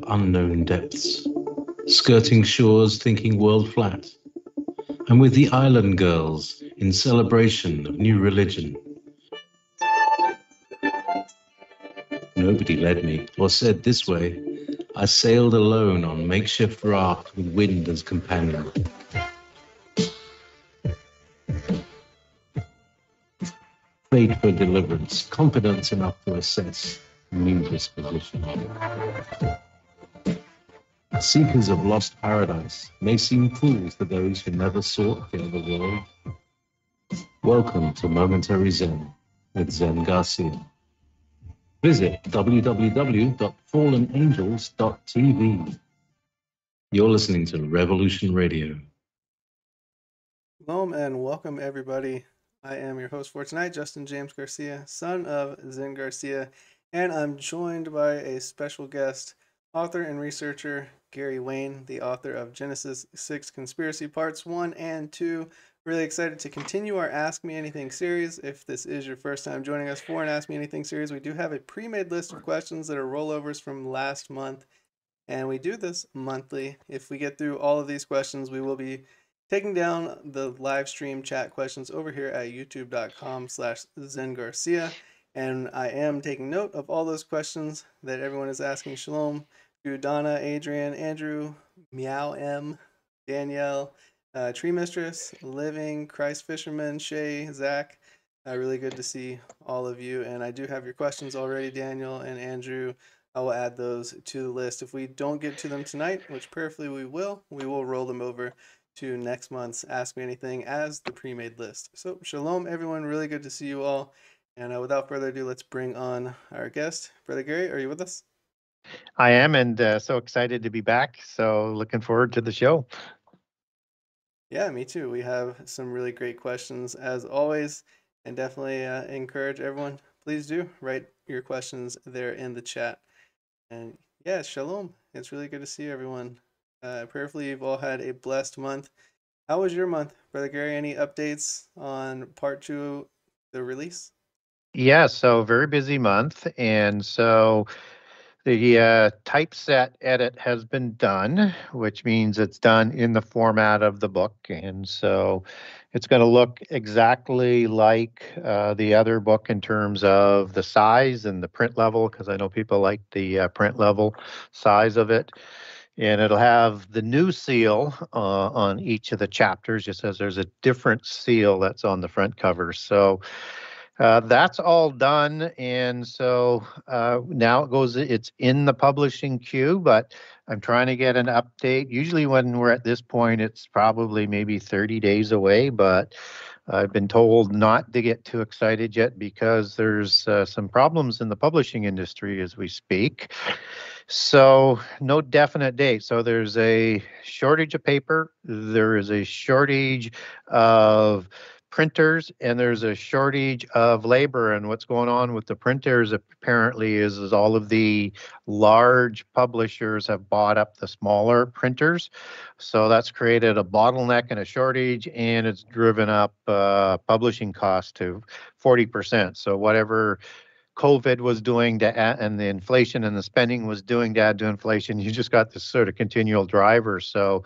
to unknown depths, skirting shores thinking world flat, and with the island girls in celebration of new religion. Nobody led me or said this way. I sailed alone on makeshift raft with wind as companion. Faith for deliverance, confidence enough to assess new disposition. Seekers of lost paradise may seem fools to those who never sought the other world. Welcome to Momentary Zen with Zen Garcia. Visit www.fallenangels.tv. You're listening to Revolution Radio. Hello and welcome, everybody. I am your host for tonight, Justin James Garcia, son of Zen Garcia, and I'm joined by a special guest, author and researcher Gary Wayne, the author of Genesis 6 Conspiracy Parts 1 and 2. Really excited to continue our Ask Me Anything series. If this is your first time joining us for an Ask Me Anything series, we do have a pre-made list of questions that are rollovers from last month, and we do this monthly. If we get through all of these questions, we will be taking down the live stream chat questions over here at youtube.com/Zen Garcia, and I am taking note of all those questions that everyone is asking. Shalom to Donna, Adrian, Andrew, Meow M, Danielle, Tree Mistress, Living, Christ Fisherman, Shay, Zach. Really good to see all of you. And I do have your questions already, Daniel and Andrew. I will add those to the list. If we don't get to them tonight, which prayerfully we will roll them over to next month's Ask Me Anything as the pre-made list. So shalom, everyone. Really good to see you all. And without further ado, let's bring on our guest. Brother Gary, are you with us? I am, and so excited to be back. So looking forward to the show. Yeah, me too. We have some really great questions as always, and definitely encourage everyone, please do write your questions there in the chat. And yeah, shalom. It's really good to see everyone. Prayerfully, you've all had a blessed month. How was your month, Brother Gary? Any updates on part 2, the release? Yeah, so very busy month. And so the typeset edit has been done, which means it's done in the format of the book. And so it's going to look exactly like the other book in terms of the size and the print level, because I know people like the print level size of it. And it'll have the new seal on each of the chapters, just as there's a different seal that's on the front cover. So that's all done, and so now it's in the publishing queue, but I'm trying to get an update. Usually when we're at this point, it's probably maybe 30 days away, but I've been told not to get too excited yet because there's some problems in the publishing industry as we speak. So no definite date. So there's a shortage of paper, there is a shortage of printers, and there's a shortage of labor. And what's going on with the printers apparently is all of the large publishers have bought up the smaller printers. So that's created a bottleneck and a shortage, and it's driven up publishing costs to 40%. So whatever COVID was doing to add, and the inflation and the spending was doing to add to inflation, you just got this sort of continual driver. So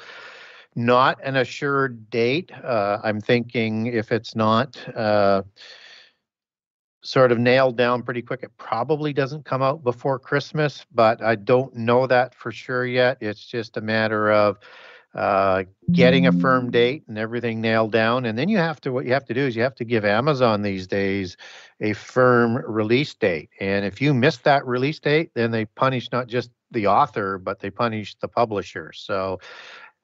not an assured date. I'm thinking if it's not sort of nailed down pretty quick, it probably doesn't come out before Christmas, but I don't know that for sure yet. It's just a matter of getting a firm date and everything nailed down. And then you have to, what you have to do is you have to give Amazon these days a firm release date. And if you miss that release date, then they punish not just the author, but they punish the publisher. So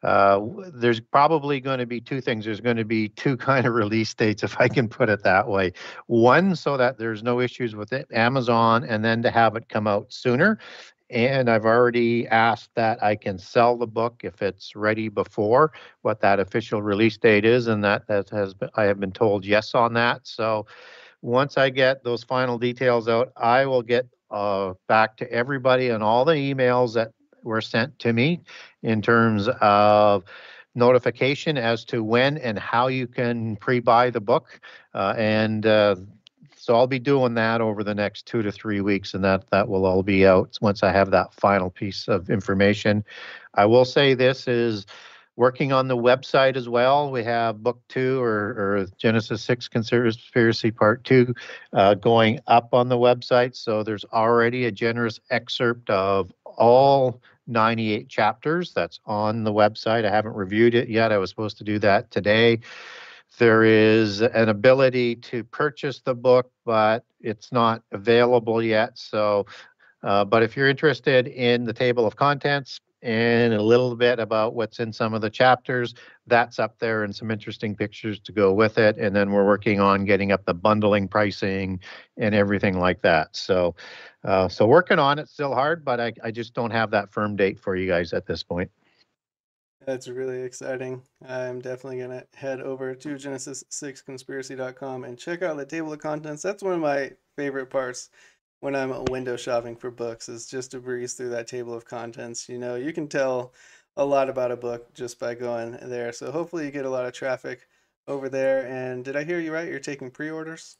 there's probably going to be two things. There's going to be two kind of release dates, if I can put it that way. One, so that there's no issues with it, Amazon, and then to have it come out sooner. And I've already asked that I can sell the book if it's ready before what that official release date is, and I have been told yes on that. So once I get those final details out, I will get back to everybody on all the emails that were sent to me in terms of notification as to when and how you can pre-buy the book. And So I'll be doing that over the next 2 to 3 weeks, and that will all be out once I have that final piece of information. I will say this is working on the website as well. We have book 2 or Genesis 6 Conspiracy Part 2 going up on the website. So there's already a generous excerpt of all 98 chapters that's on the website. I haven't reviewed it yet. I was supposed to do that today. There is an ability to purchase the book, but it's not available yet. So, but if you're interested in the table of contents and a little bit about what's in some of the chapters, that's up there, and some interesting pictures to go with it. And then we're working on getting up the bundling pricing and everything like that. So, so working on it, still hard, but I just don't have that firm date for you guys at this point. That's really exciting. I'm definitely going to head over to genesis6conspiracy.com and check out the table of contents. That's one of my favorite parts when I'm window shopping for books, is just to breeze through that table of contents. You know, you can tell a lot about a book just by going there. So hopefully you get a lot of traffic over there. And did I hear you right? You're taking pre-orders?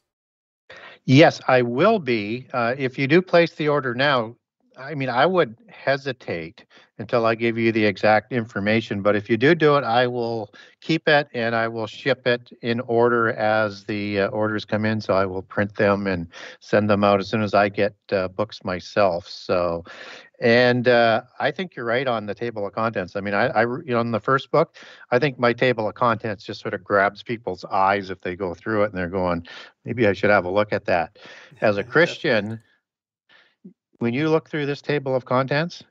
Yes, I will be. If you do place the order now, I mean, I would hesitate until I give you the exact information, but if you do it, I will keep it and I will ship it in order as the orders come in. So I will print them and send them out as soon as I get books myself. So, and I think you're right on the table of contents. I mean, I you know, on the first book, I think my table of contents just sort of grabs people's eyes if they go through it and they're going, maybe I should have a look at that. As a Christian, when you look through this table of contents,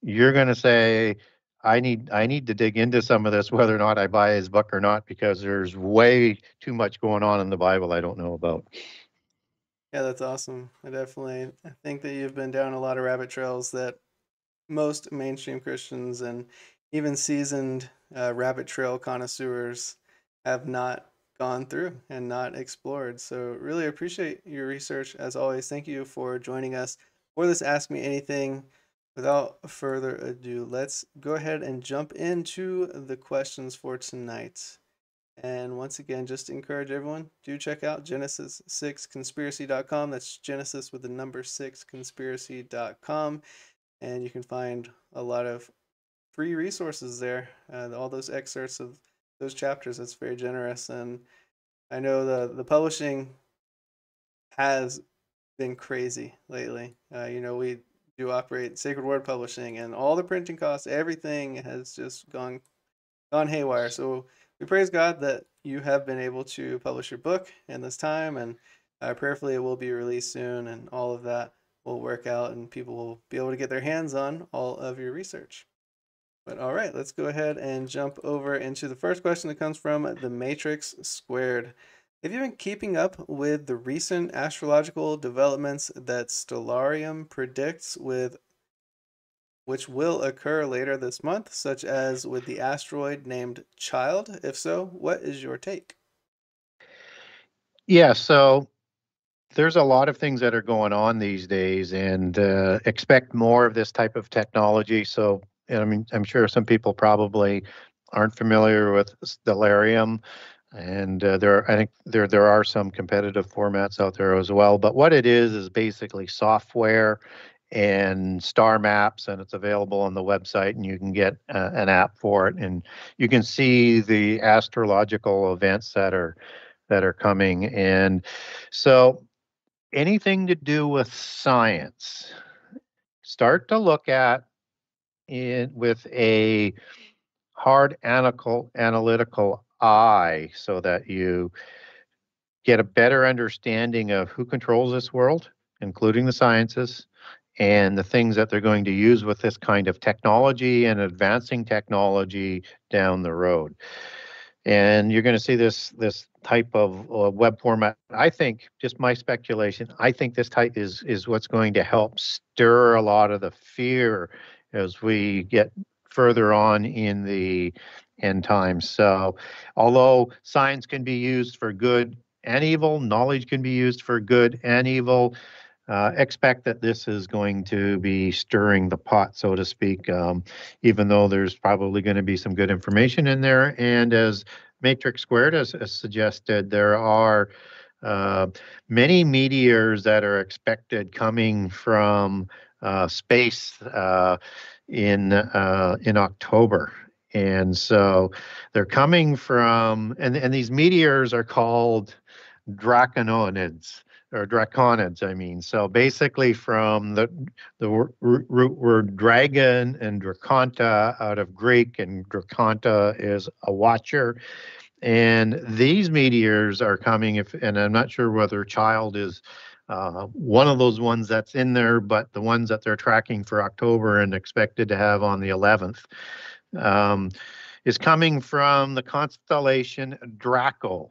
you're going to say, I need to dig into some of this, whether or not I buy his book or not, because there's way too much going on in the Bible I don't know about. Yeah, that's awesome. I think that you've been down a lot of rabbit trails that most mainstream Christians and even seasoned rabbit trail connoisseurs have not gone through and not explored. So really appreciate your research. As always, thank you for joining us for this Ask Me Anything. Without further ado, let's go ahead and jump into the questions for tonight. And once again, just encourage everyone, do check out genesis6conspiracy.com. That's Genesis with the number 6 conspiracy.com. And you can find a lot of free resources there. All those excerpts of those chapters, that's very generous. And I know the publishing has been crazy lately. You know, we do operate Sacred Word Publishing, and all the printing costs, everything has just gone haywire. So we praise God that you have been able to publish your book in this time, and prayerfully it will be released soon, and all of that will work out, and people will be able to get their hands on all of your research. But all right, let's go ahead and jump over into the first question that comes from The Matrix Squared. Have you been keeping up with the recent astrological developments that Stellarium predicts which will occur later this month, such as with the asteroid named Child? If so, what is your take? Yeah, so there's a lot of things that are going on these days, and expect more of this type of technology. So, I mean, I'm sure some people probably aren't familiar with Stellarium. And I think there are some competitive formats out there as well. But what it is basically software and star maps, and it's available on the website, and you can get an app for it. And you can see the astrological events that are coming. And so anything to do with science, start to look at it with a hard analytical eye, so that you get a better understanding of who controls this world, including the sciences, and the things that they're going to use with this kind of technology and advancing technology down the road. And you're going to see this type of web format. I think, just my speculation, I think this type is what's going to help stir a lot of the fear as we get further on in the end times. So although science can be used for good and evil, knowledge can be used for good and evil, expect that this is going to be stirring the pot, so to speak, even though there's probably going to be some good information in there. And as Matrix Squared has suggested, there are Many meteors that are expected coming from space in October. And so they're coming from, and these meteors are called Draconids, or Draconids, I mean. So basically from the root word dragon and draconta, out of Greek, and draconta is a watcher. And these meteors are coming, and I'm not sure whether child is one of those ones that's in there, but the ones that they're tracking for October and expected to have on the 11th is coming from the constellation Draco,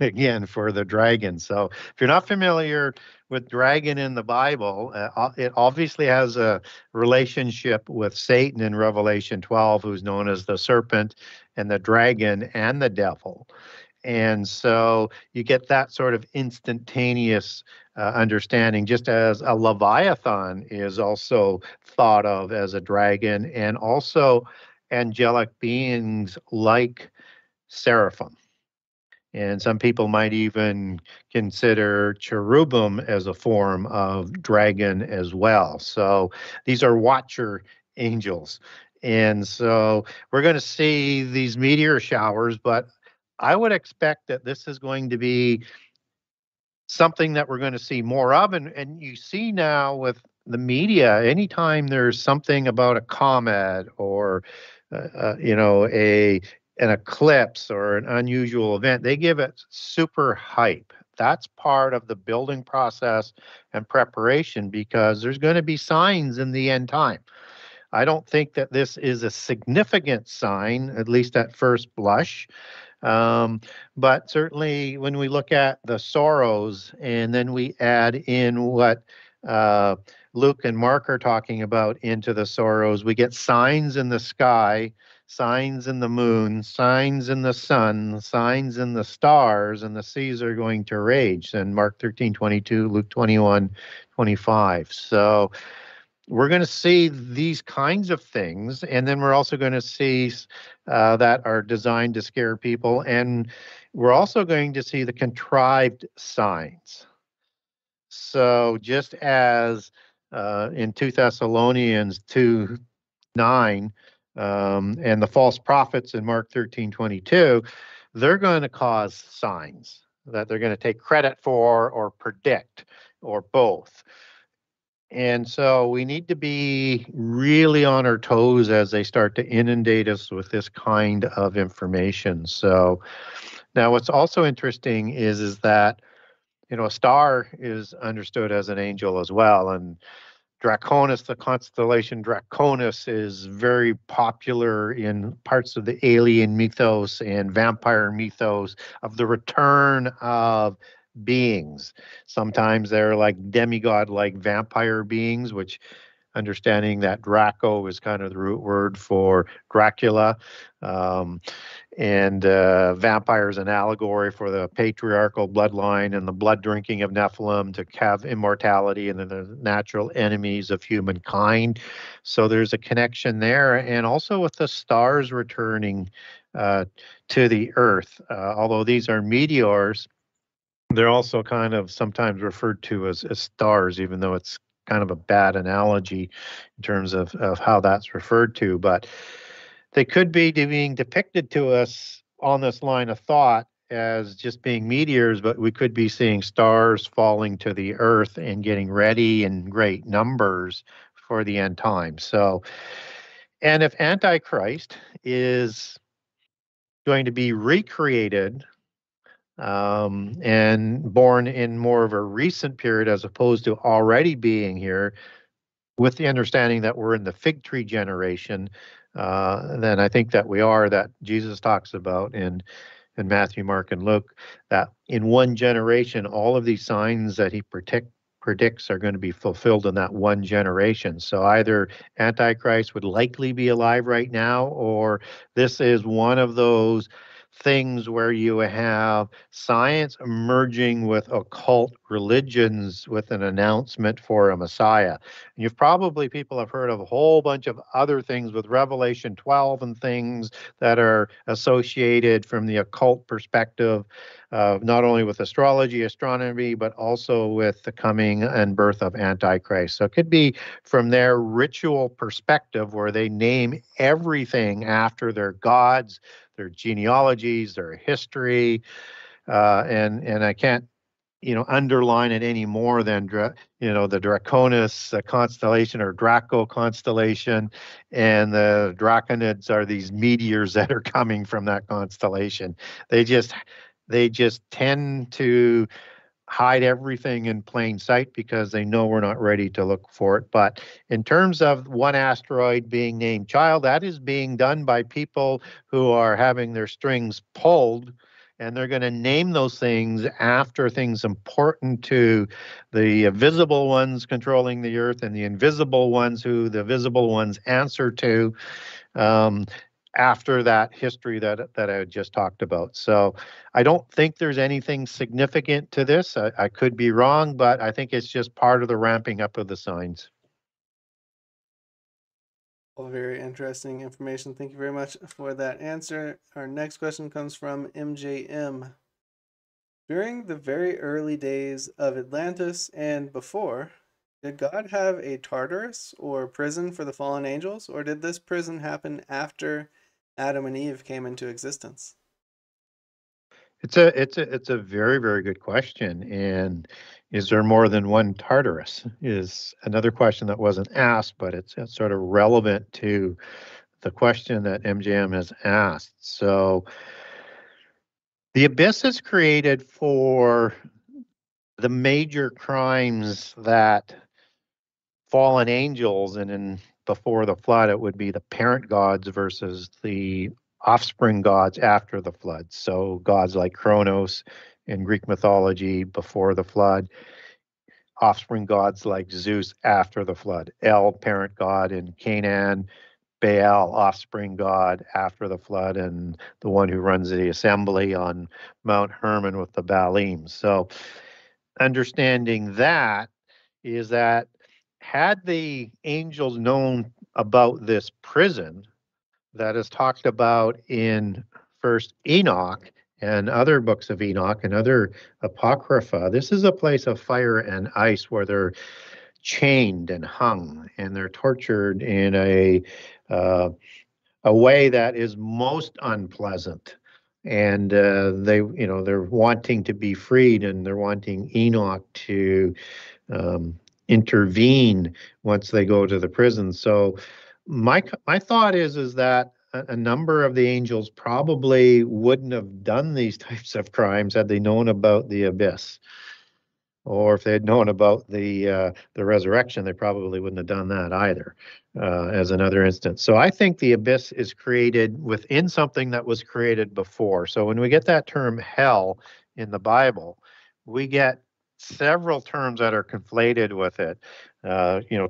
again, for the dragon. So if you're not familiar with dragon in the Bible, it obviously has a relationship with Satan in Revelation 12, who's known as the serpent and the dragon and the devil. And so you get that sort of instantaneous understanding, just as a Leviathan is also thought of as a dragon, and also angelic beings like Seraphim. And some people might even consider Cherubim as a form of dragon as well. So these are watcher angels. And so we're going to see these meteor showers, but I would expect that this is going to be something that we're going to see more of. And you see now with the media, anytime there's something about a comet or an eclipse or an unusual event, they give it super hype. That's part of the building process and preparation, because there's going to be signs in the end time. I don't think that this is a significant sign, at least at first blush. But certainly when we look at the sorrows, and then we add in what Luke and Mark are talking about into the sorrows, we get signs in the sky, signs in the moon, signs in the sun, signs in the stars, and the seas are going to rage. And Mark 13:22, Luke 21:25. So we're going to see these kinds of things, and then we're also going to see that are designed to scare people, and we're also going to see the contrived signs. So just as in 2 Thessalonians 2:9 and the false prophets in Mark 13:22, they're going to cause signs that they're going to take credit for or predict or both. And so we need to be really on our toes as they start to inundate us with this kind of information. So now what's also interesting is that, you know, a star is understood as an angel as well. And Draconis, the constellation Draconis, is very popular in parts of the alien mythos and vampire mythos of the return of beings. Sometimes they're like demigod-like vampire beings, which, understanding that Draco is kind of the root word for Dracula, and vampire is an allegory for the patriarchal bloodline and the blood drinking of Nephilim to have immortality and the natural enemies of humankind. So there's a connection there, and also with the stars returning to the earth. Although these are meteors, they're also kind of sometimes referred to as stars, even though it's kind of a bad analogy in terms of how that's referred to. But they could be being depicted to us on this line of thought as just being meteors, but we could be seeing stars falling to the earth and getting ready in great numbers for the end time. So, and if Antichrist is going to be recreated and born in more of a recent period as opposed to already being here, with the understanding that we're in the fig tree generation, then I think that we are, that Jesus talks about in Matthew, Mark, and Luke, that in one generation, all of these signs that he predicts are going to be fulfilled in that one generation. So either Antichrist would likely be alive right now, or this is one of those things where you have science merging with occult religions with an announcement for a Messiah. And you've probably, people have heard of a whole bunch of other things with Revelation 12 and things that are associated from the occult perspective, not only with astrology, astronomy, but also with the coming and birth of Antichrist. So it could be from their ritual perspective where they name everything after their gods, their genealogies, their history, and I can't, underline it any more than, the Draconis constellation or Draco constellation, and the Draconids are these meteors that are coming from that constellation. They just tend to hide everything in plain sight because they know we're not ready to look for it. But in terms of one asteroid being named Child, that is being done by people who are having their strings pulled, and they're going to name those things after things important to the visible ones controlling the earth and the invisible ones who the visible ones answer to, after that history that I just talked about. So I don't think there's anything significant to this. I could be wrong, but I think it's just part of the ramping up of the signs. Very interesting information. Thank you very much for that answer. Our next question comes from MJM. During the very early days of Atlantis and before, did God have a Tartarus or prison for the fallen angels, or did this prison happen after Adam and Eve came into existence? It's a very, very good question. And is there more than one Tartarus is another question that wasn't asked, but it's sort of relevant to the question that MJM has asked. So the abyss is created for the major crimes that fallen angels, and in before the flood, it would be the parent gods versus the offspring gods after the flood. So gods like Kronos in Greek mythology before the flood, offspring gods like Zeus after the flood, El, parent god in Canaan, Baal, offspring god after the flood, and the one who runs the assembly on Mount Hermon with the Baalim. So understanding that is that had the angels known about this prison that is talked about in First Enoch and other books of Enoch and other Apocrypha, this is a place of fire and ice where they're chained and hung and they're tortured in a way that is most unpleasant. And they're wanting to be freed, and they're wanting Enoch to intervene once they go to the prison. So my thought is that a number of the angels probably wouldn't have done these types of crimes had they known about the abyss, or if they had known about the resurrection, they probably wouldn't have done that either, as another instance. So I think the abyss is created within something that was created before. So when we get that term hell in the Bible, we get several terms that are conflated with it.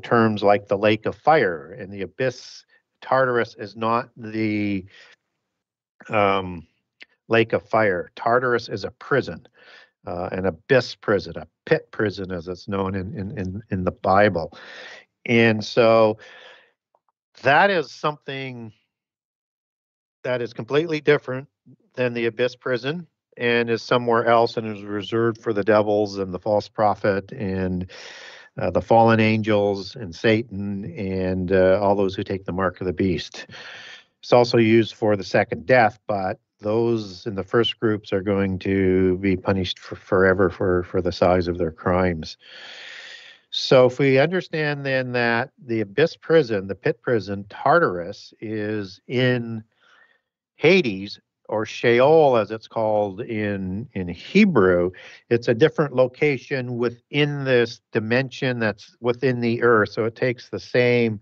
Terms like the lake of fire and the abyss. Tartarus is not the lake of fire. Tartarus is a prison, an abyss prison, a pit prison as it's known in the Bible. And so that is something that is completely different than the abyss prison and is somewhere else and is reserved for the devils and the false prophet and the fallen angels and Satan and all those who take the mark of the beast. It's also used for the second death, but those in the first groups are going to be punished forever for the size of their crimes. So if we understand then that the abyss prison, the pit prison, Tartarus, is in Hades, or Sheol as it's called in Hebrew, it's a different location within this dimension that's within the earth. So it takes the same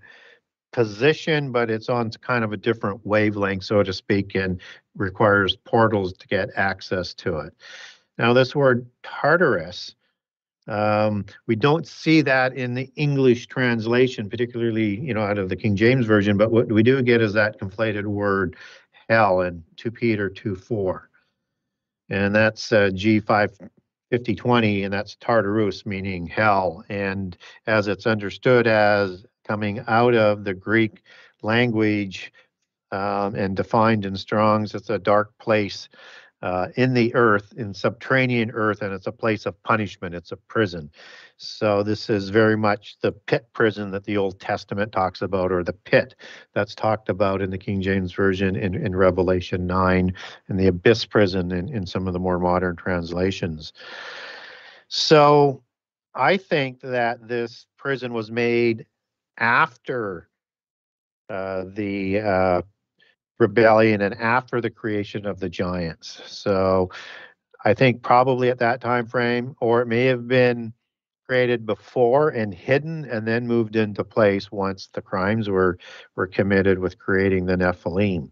position, but it's on kind of a different wavelength, so to speak, and requires portals to get access to it. Now this word Tartarus, we don't see that in the English translation, particularly out of the King James Version, but what we do get is that conflated word hell in 2 Peter 2:4, and that's G5 5020, and that's Tartarus, meaning hell. And as it's understood as coming out of the Greek language and defined in Strong's, it's a dark place in the earth, in subterranean earth, and it's a place of punishment. It's a prison. So this is very much the pit prison that the Old Testament talks about, or the pit that's talked about in the King James Version in Revelation 9, and the abyss prison in some of the more modern translations. So I think that this prison was made after the rebellion and after the creation of the giants. So I think probably at that time frame, or it may have been created before and hidden and then moved into place once the crimes were committed with creating the Nephilim.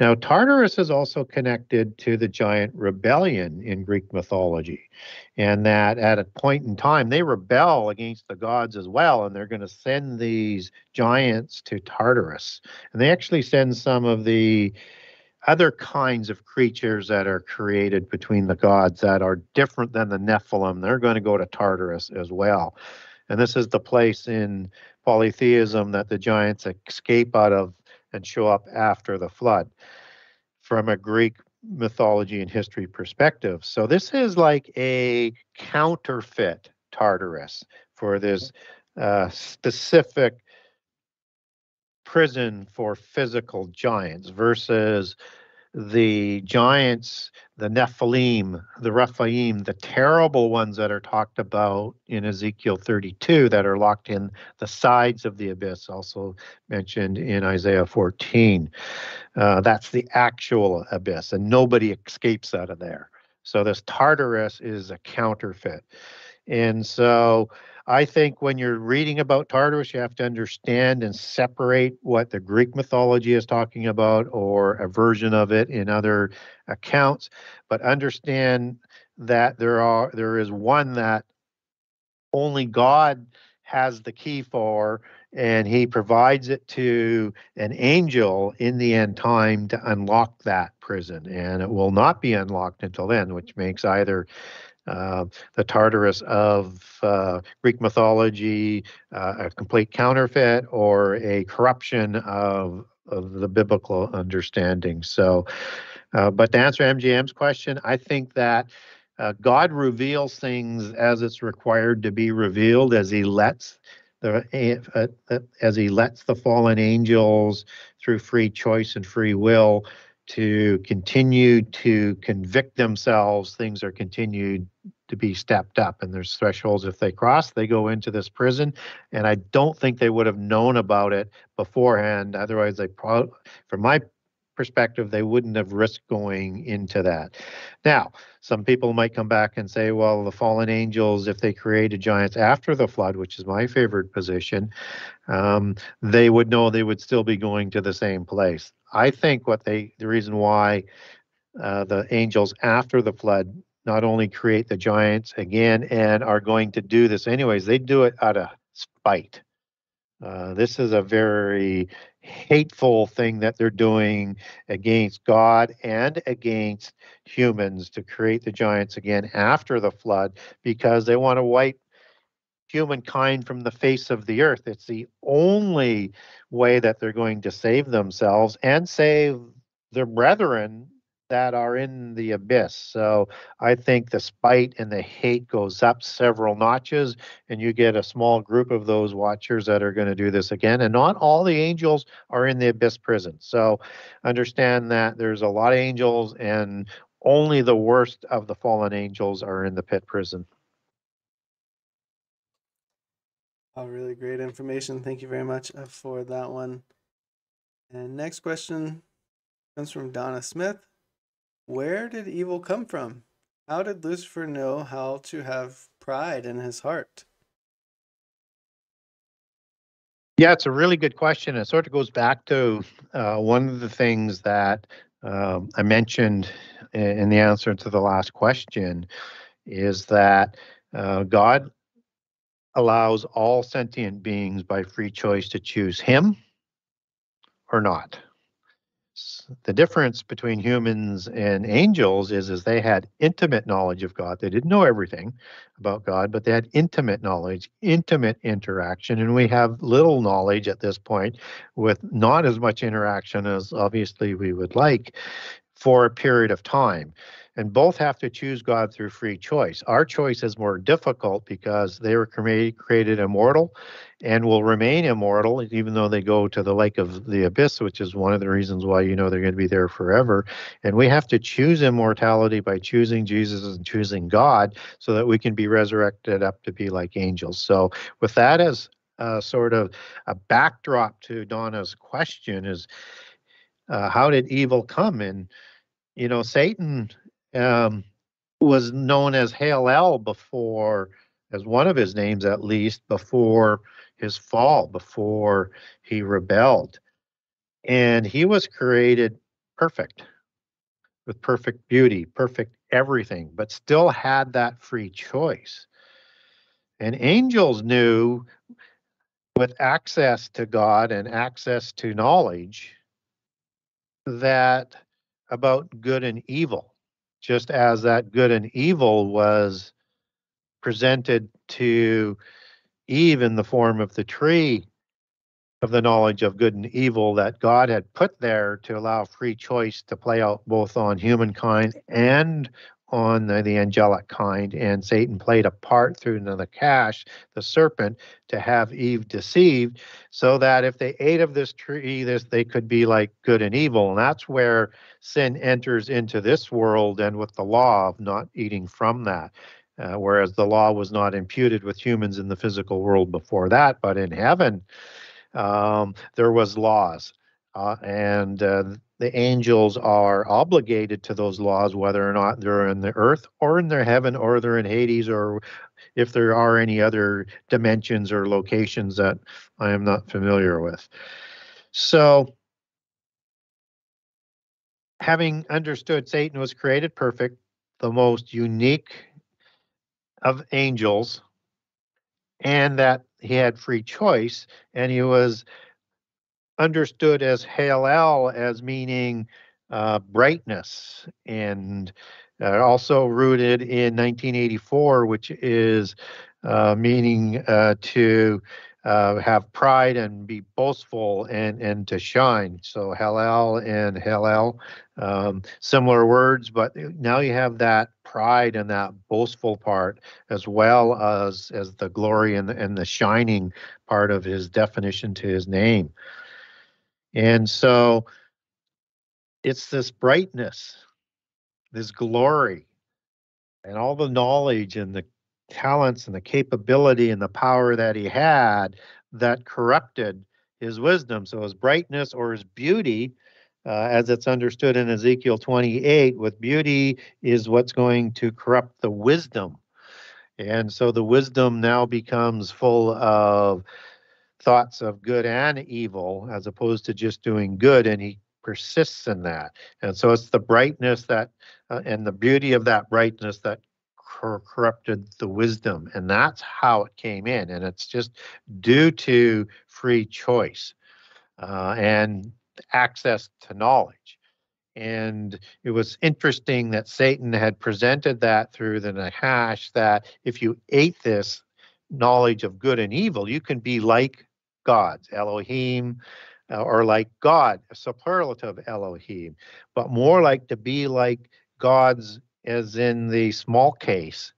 Now, Tartarus is also connected to the giant rebellion in Greek mythology, and that at a point in time, they rebel against the gods as well, and they're going to send these giants to Tartarus. And they actually send some of the other kinds of creatures that are created between the gods that are different than the Nephilim. They're going to go to Tartarus as well. And this is the place in polytheism that the giants escape out of and show up after the flood from a Greek mythology and history perspective. So this is like a counterfeit Tartarus for this specific prison for physical giants versus the giants, the Nephilim, the Rephaim, the terrible ones that are talked about in Ezekiel 32 that are locked in the sides of the abyss, also mentioned in Isaiah 14. That's the actual abyss, and nobody escapes out of there. So this Tartarus is a counterfeit. And so I think when you're reading about Tartarus, you have to understand and separate what the Greek mythology is talking about, or a version of it in other accounts, but understand that there is one that only God has the key for, and he provides it to an angel in the end time to unlock that prison, and it will not be unlocked until then, which makes either the Tartarus of Greek mythology a complete counterfeit, or a corruption of the biblical understanding. So, but to answer MGM's question, I think that God reveals things as it's required to be revealed, as he lets the fallen angels through free choice and free will to continue to convict themselves. Things are continued to be stepped up, and there's thresholds if they cross, they go into this prison. And I don't think they would have known about it beforehand. Otherwise, they probably, from my perspective, they wouldn't have risked going into that. Now, some people might come back and say, well, the fallen angels, if they created giants after the flood, which is my favorite position, they would know, they would still be going to the same place. I think the reason why the angels after the flood not only create the giants again and are going to do this anyways, they do it out of spite. This is a very hateful thing that they're doing against God and against humans, to create the giants again after the flood, because they want to wipe humankind from the face of the earth. It's the only way that they're going to save themselves and save their brethren that are in the abyss. So I think the spite and the hate goes up several notches, and you get a small group of those watchers that are going to do this again. And not all the angels are in the abyss prison. So understand that there's a lot of angels, and only the worst of the fallen angels are in the pit prison. Oh, really great information. Thank you very much for that one. And next question comes from Donna Smith. Where did evil come from? How did Lucifer know how to have pride in his heart? Yeah, it's a really good question. It sort of goes back to one of the things that I mentioned in the answer to the last question, is that God allows all sentient beings by free choice to choose him or not. the difference between humans and angels is they had intimate knowledge of God. They didn't know everything about God, but they had intimate knowledge, intimate interaction, and we have little knowledge at this point with not as much interaction as obviously we would like for a period of time. And both have to choose God through free choice. Our choice is more difficult because they were created immortal and will remain immortal, even though they go to the lake of the abyss, which is one of the reasons why you know they're going to be there forever. And we have to choose immortality by choosing Jesus and choosing God so that we can be resurrected up to be like angels. So with that as sort of a backdrop to Donna's question is, how did evil come? And, you know, Satan was known as Helel before, as one of his names at least, before his fall, before he rebelled. And he was created perfect, with perfect beauty, perfect everything, but still had that free choice. And angels knew, with access to God and access to knowledge, that about good and evil. Just as that good and evil was presented to Eve in the form of the tree of the knowledge of good and evil that God had put there to allow free choice to play out both on humankind and on the angelic kind. And Satan played a part through Nahash, the serpent, to have Eve deceived so that if they ate of this tree, they could be like good and evil. And that's where sin enters into this world, and with the law of not eating from that, whereas the law was not imputed with humans in the physical world before that, but in heaven there was laws, and the angels are obligated to those laws, whether or not they're in the earth or in their heaven or they're in Hades, or if there are any other dimensions or locations that I am not familiar with. So, having understood Satan was created perfect, the most unique of angels, and that he had free choice, and he was understood as Helel, as meaning brightness, and also rooted in 1984, which is meaning to have pride and be boastful and to shine. So Helel and Helel, similar words, but now you have that pride and that boastful part, as well as the glory and the shining part of his definition to his name. And so it's this brightness, this glory, and all the knowledge and the talents and the capability and the power that he had that corrupted his wisdom. So his brightness, or his beauty, as it's understood in Ezekiel 28, with beauty is what's going to corrupt the wisdom. And so the wisdom now becomes full of thoughts of good and evil, as opposed to just doing good, and he persists in that. And so it's the brightness that, and the beauty of that brightness that corrupted the wisdom, and that's how it came in. And it's just due to free choice and access to knowledge. And it was interesting that Satan had presented that through the Nahash, that if you ate this knowledge of good and evil, you can be like gods, Elohim, or like God, a superlative Elohim, but more like to be like gods, as in the small case,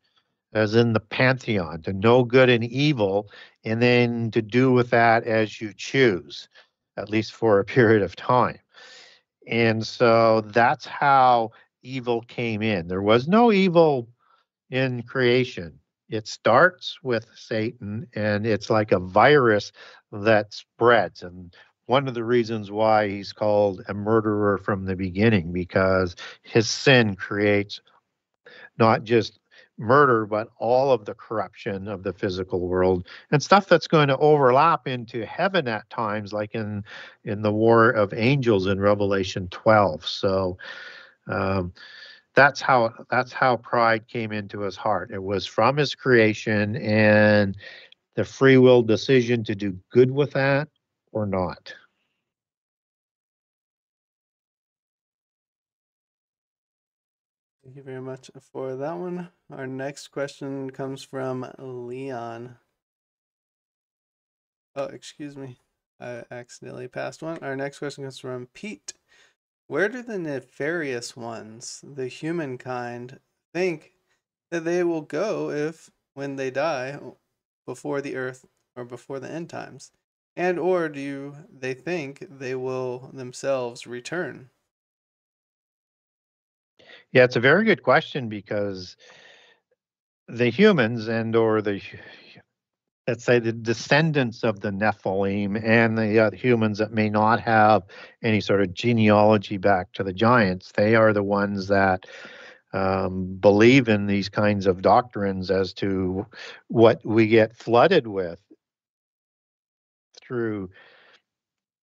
as in the pantheon, to know good and evil, and then to do with that as you choose, at least for a period of time. And so that's how evil came in. There was no evil in creation. It starts with Satan, and it's like a virus that spreads. And one of the reasons why he's called a murderer from the beginning, because his sin creates not just murder, but all of the corruption of the physical world, and stuff that's going to overlap into heaven at times, like in the War of Angels in Revelation 12. So that's how pride came into his heart. It was from his creation and the free will decision to do good with that or not. Thank you very much for that one. Our next question comes from Leon. Oh, excuse me. I accidentally passed one. Our next question comes from Pete. Where do the nefarious ones, the humankind, think that they will go if, when they die, before the earth or before the end times? And or do they think they will themselves return? Yeah, it's a very good question, because the humans and or the, let's say, the descendants of the Nephilim and the humans that may not have any sort of genealogy back to the giants, they are the ones that believe in these kinds of doctrines as to what we get flooded with through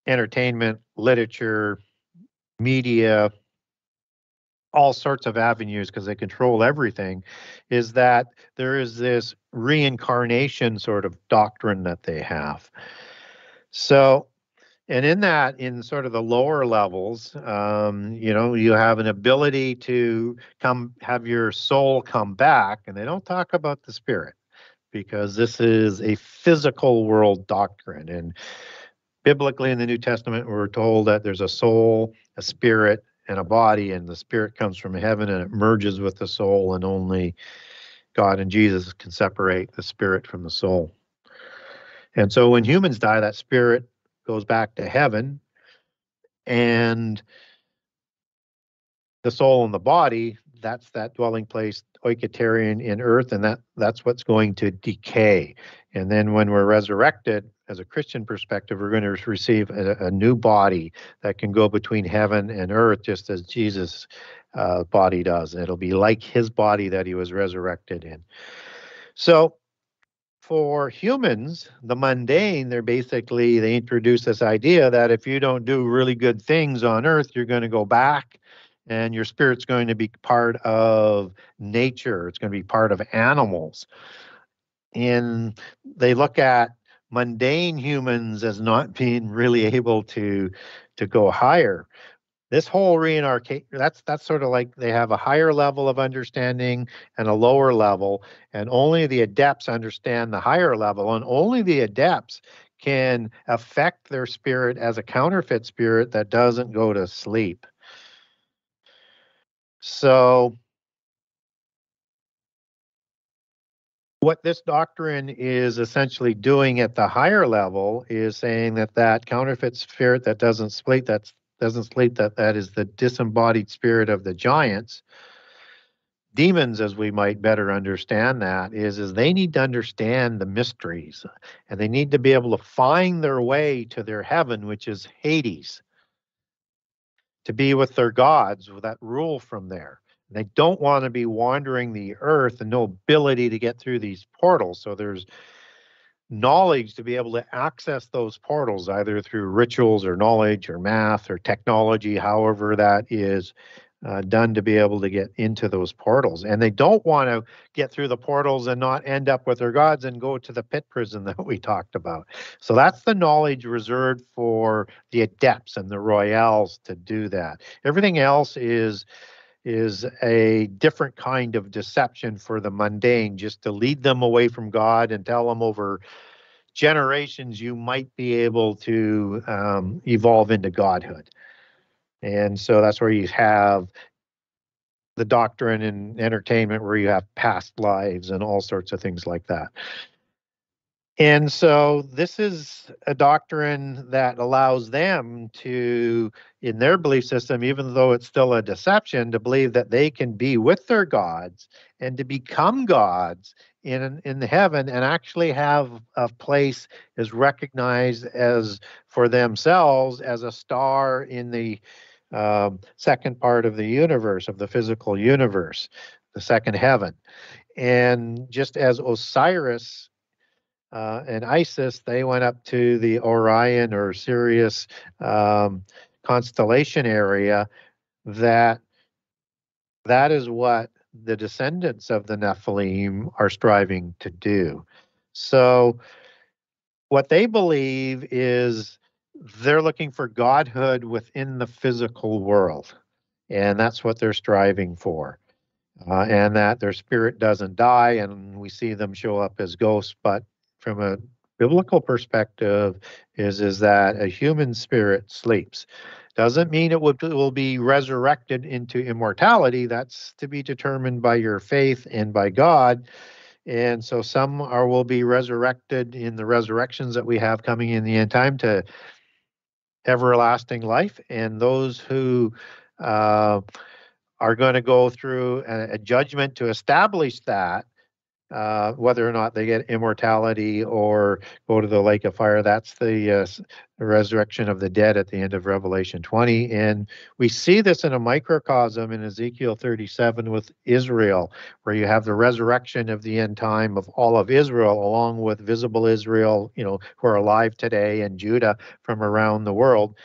entertainment, literature, media, all sorts of avenues, because they control everything, is that there is this reincarnation sort of doctrine that they have. So, and in that, in sort of the lower levels, you know, you have an ability to come, have your soul come back, and they don't talk about the spirit, because this is a physical world doctrine. And biblically in the New Testament, we're told that there's a soul, a spirit, and a body, and the spirit comes from heaven and it merges with the soul, and only God and Jesus can separate the spirit from the soul. And so when humans die, that spirit goes back to heaven, and the soul and the body, that's that dwelling place, oikaterion, in earth, and that's what's going to decay. And then when we're resurrected, as a Christian perspective, we're going to receive a new body that can go between heaven and earth, just as Jesus' body does. And it'll be like his body that he was resurrected in. So for humans, the mundane, they're basically, they introduce this idea that if you don't do really good things on earth, you're going to go back, and your spirit's going to be part of nature. It's going to be part of animals. And they look at mundane humans as not being really able to go higher. This whole reincarnation, that's sort of like they have a higher level of understanding and a lower level, and only the adepts understand the higher level, and only the adepts can affect their spirit as a counterfeit spirit that doesn't go to sleep. So what this doctrine is essentially doing at the higher level is saying that that counterfeit spirit that doesn't sleep, that is the disembodied spirit of the giants, demons, as we might better understand that, is they need to understand the mysteries, and they need to be able to find their way to their heaven, which is Hades, to be with their gods that rule from there. They don't want to be wandering the earth and no ability to get through these portals. So there's knowledge to be able to access those portals, either through rituals or knowledge or math or technology, however that is done to be able to get into those portals. And they don't want to get through the portals and not end up with their gods and go to the pit prison that we talked about. So that's the knowledge reserved for the adepts and the royales to do that. Everything else is a different kind of deception for the mundane, just to lead them away from God and tell them over generations you might be able to evolve into godhood. And so that's where you have the doctrine in entertainment, where you have past lives and all sorts of things like that. And so this is a doctrine that allows them to, in their belief system, even though it's still a deception, to believe that they can be with their gods and to become gods in heaven, and actually have a place is recognized as for themselves as a star in the second part of the universe, of the physical universe, the second heaven. And just as Osiris and Isis, they went up to the Orion or Sirius constellation area, that is what the descendants of the Nephilim are striving to do. So what they believe is they're looking for godhood within the physical world, and that's what they're striving for. and that their spirit doesn't die, and we see them show up as ghosts. But from a biblical perspective is that a human spirit sleeps. Doesn't mean it will be resurrected into immortality. That's to be determined by your faith and by God. And so some will be resurrected in the resurrections that we have coming in the end time to everlasting life. And those who are going to go through a judgment to establish that, whether or not they get immortality or go to the lake of fire, that's the resurrection of the dead at the end of Revelation 20. And we see this in a microcosm in Ezekiel 37 with Israel, where you have the resurrection of the end time of all of Israel, along with visible Israel, you know, who are alive today, and Judah from around the world,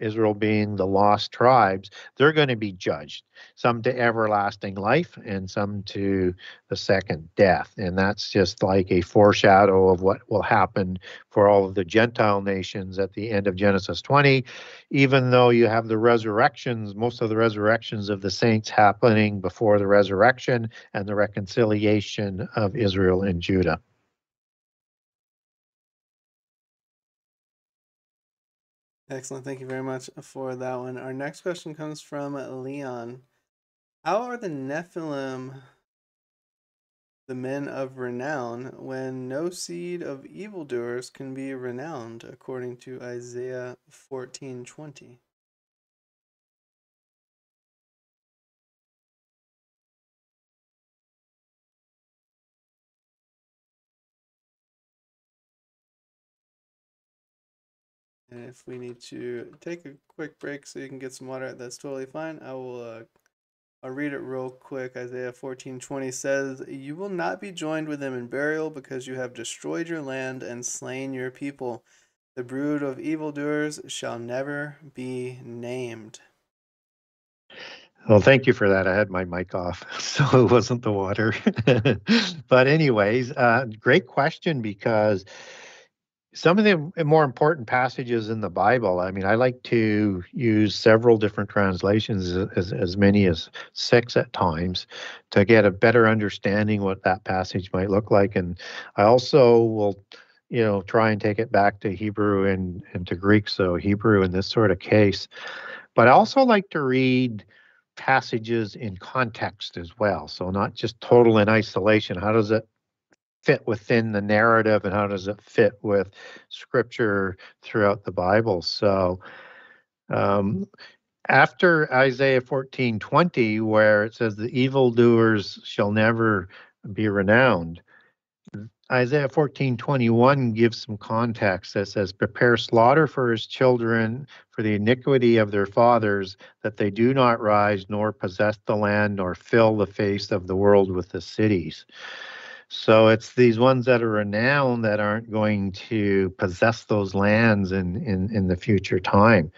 Israel being the lost tribes. They're going to be judged, some to everlasting life and some to the second death. And that's just like a foreshadow of what will happen for all of the Gentile nations at the end of Genesis 20, even though you have the resurrections, most of the resurrections of the saints happening before the resurrection and the reconciliation of Israel and Judah. Excellent. Thank you very much for that one. Our next question comes from Leon. How are the Nephilim the men of renown when no seed of evildoers can be renowned, according to Isaiah 14:20? And if we need to take a quick break so you can get some water, that's totally fine. I will I'll read it real quick. Isaiah 14:20 says, "You will not be joined with them in burial, because you have destroyed your land and slain your people. The brood of evildoers shall never be named." Well, thank you for that. I had my mic off, so it wasn't the water. But anyways, great question, because some of the more important passages in the Bible, I mean, I like to use several different translations, as many as 6 at times, to get a better understanding what that passage might look like. And I also will, you know, try and take it back to Hebrew and to Greek, so Hebrew in this sort of case. But I also like to read passages in context as well, so not just total in isolation. How does it fit within the narrative, and how does it fit with scripture throughout the Bible? So after Isaiah 14:20, where it says the evildoers shall never be renowned, Isaiah 14:21 gives some context that says, "Prepare slaughter for his children, for the iniquity of their fathers, that they do not rise, nor possess the land, nor fill the face of the world with the cities." So it's these ones that are renowned that aren't going to possess those lands in the future time.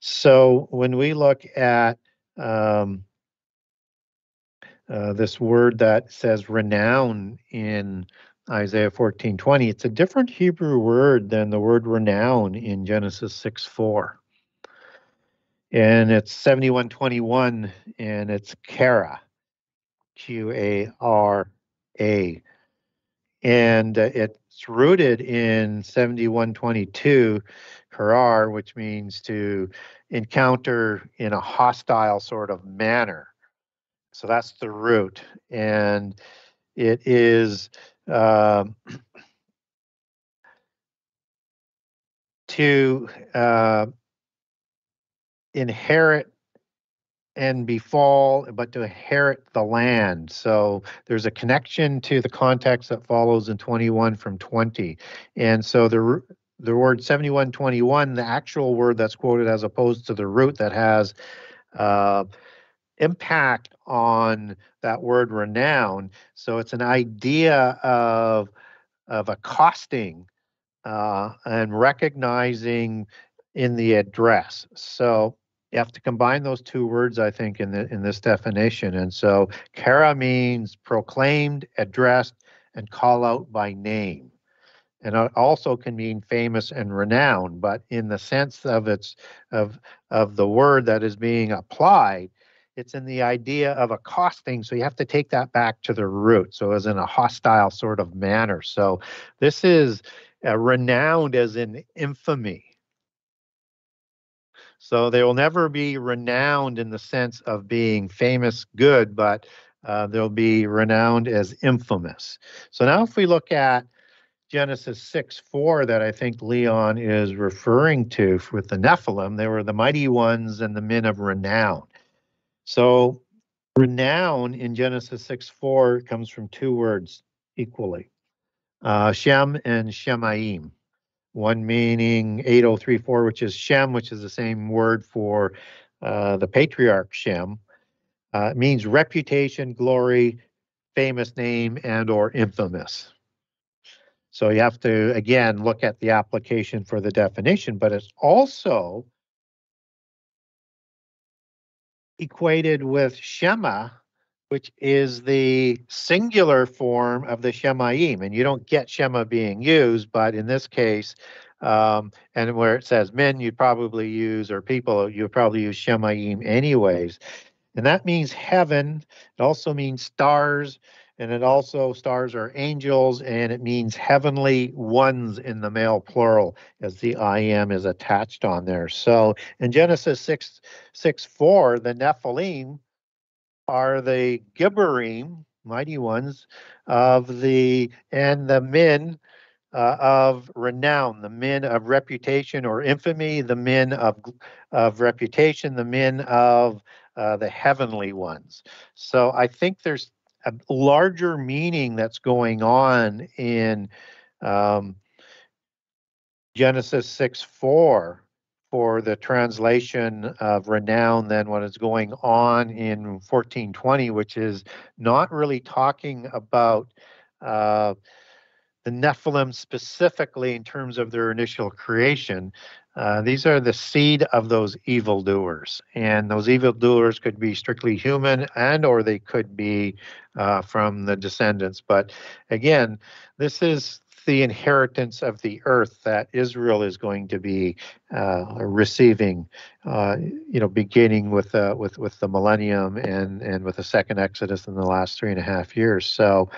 So when we look at this word that says renown in Isaiah 14:20, it's a different Hebrew word than the word renown in Genesis 6:4. And it's 71:21, and it's kara, Q-A-R-A, and it's rooted in 71:22, karar, which means to encounter in a hostile sort of manner. So that's the root, and it is to inherit and befall, but to inherit the land. So there's a connection to the context that follows in 21 from 20. And so the word 71:21, the actual word that's quoted, as opposed to the root that has impact on that word renown. So it's an idea of accosting and recognizing in the address. So you have to combine those two words, I think, in this definition. And so kara means proclaimed, addressed, and call out by name. And it also can mean famous and renowned, but in the sense of the word that is being applied, It's in the idea of accosting, so you have to take that back to the root. So as in a hostile sort of manner. So this is renowned as in infamy. So they will never be renowned in the sense of being famous good, but they'll be renowned as infamous. So now if we look at Genesis 6:4 that I think Leon is referring to with the Nephilim, they were the mighty ones and the men of renown. So renown in Genesis 6:4 comes from two words equally, Shem and Shemaim. One meaning 8034, which is Shem, which is the same word for the patriarch Shem. It means reputation, glory, famous name, and or infamous. So you have to, again, look at the application for the definition, but it's also equated with Shema, which is the singular form of the Shemaim. And you don't get Shema being used, but in this case, and where it says men, you'd probably use, or people, you'd probably use Shemaim anyways. And that means heaven. It also means stars. And it also, stars are angels, and it means heavenly ones in the male plural, as the I am is attached on there. So in Genesis 6:4, the Nephilim are the Gibberim, mighty ones, of the, and the men of renown, the men of reputation or infamy, the men of reputation, the men of the heavenly ones. So I think there's a larger meaning that's going on in Genesis 6:4 for the translation of renown than what is going on in 1420, which is not really talking about the Nephilim specifically in terms of their initial creation. These are the seed of those evildoers, and those evildoers could be strictly human and or they could be from the descendants. But again, this is the inheritance of the earth that Israel is going to be receiving, beginning with the millennium and with the second Exodus in the last 3.5 years. So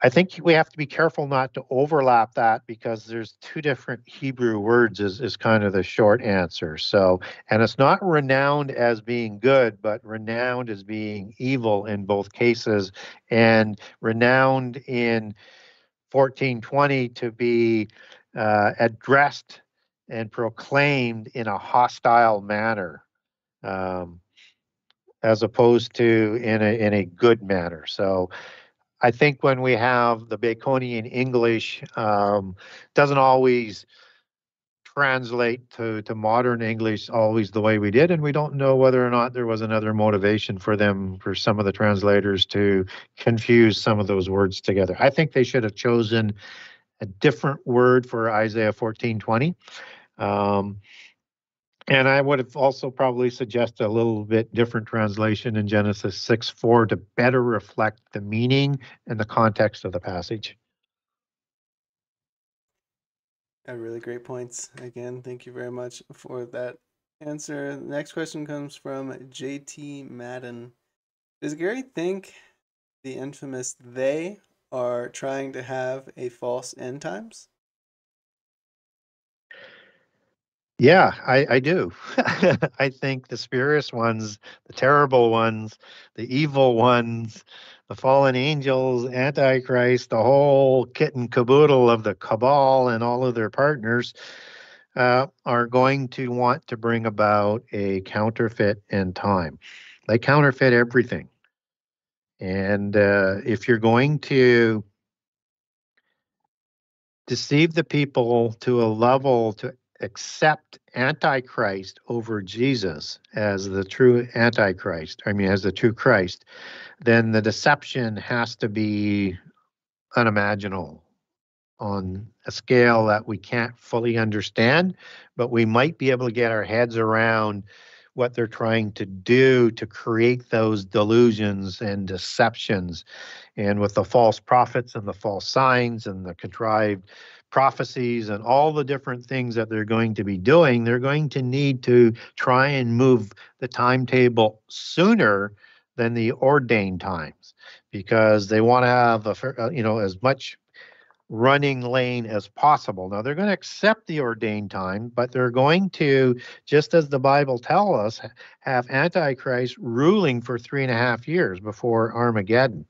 I think we have to be careful not to overlap that, because there's two different Hebrew words is kind of the short answer. So, and it's not renowned as being good, but renowned as being evil in both cases, and renowned in 1420 to be addressed and proclaimed in a hostile manner, as opposed to in a good manner. So I think when we have the Baconian English, doesn't always translate to modern English always the way we did, and we don't know whether or not there was another motivation for them, for some of the translators, to confuse some of those words together. I think they should have chosen a different word for Isaiah 14:20. And I would have also probably suggested a little bit different translation in Genesis 6:4 to better reflect the meaning and the context of the passage. Really great points. Again, thank you very much for that answer. The next question comes from JT Madden. Does Gary think the infamous they are trying to have a false end times? Yeah, I do. I think the spurious ones, the terrible ones, the evil ones, the fallen angels, Antichrist, the whole kit and caboodle of the cabal and all of their partners are going to want to bring about a counterfeit end time. They counterfeit everything. And if you're going to deceive the people to a level to accept Antichrist over Jesus as the true Antichrist, as the true Christ, then the deception has to be unimaginable on a scale that we can't fully understand, but we might be able to get our heads around what they're trying to do to create those delusions and deceptions. And with the false prophets and the false signs and the contrived prophecies and all the different things that they're going to be doing, they're going to need to try and move the timetable sooner than the ordained times, because they want to have a, you know, as much running lane as possible. Now, they're going to accept the ordained time, but they're going to, just as the Bible tells us, have Antichrist ruling for 3.5 years before Armageddon.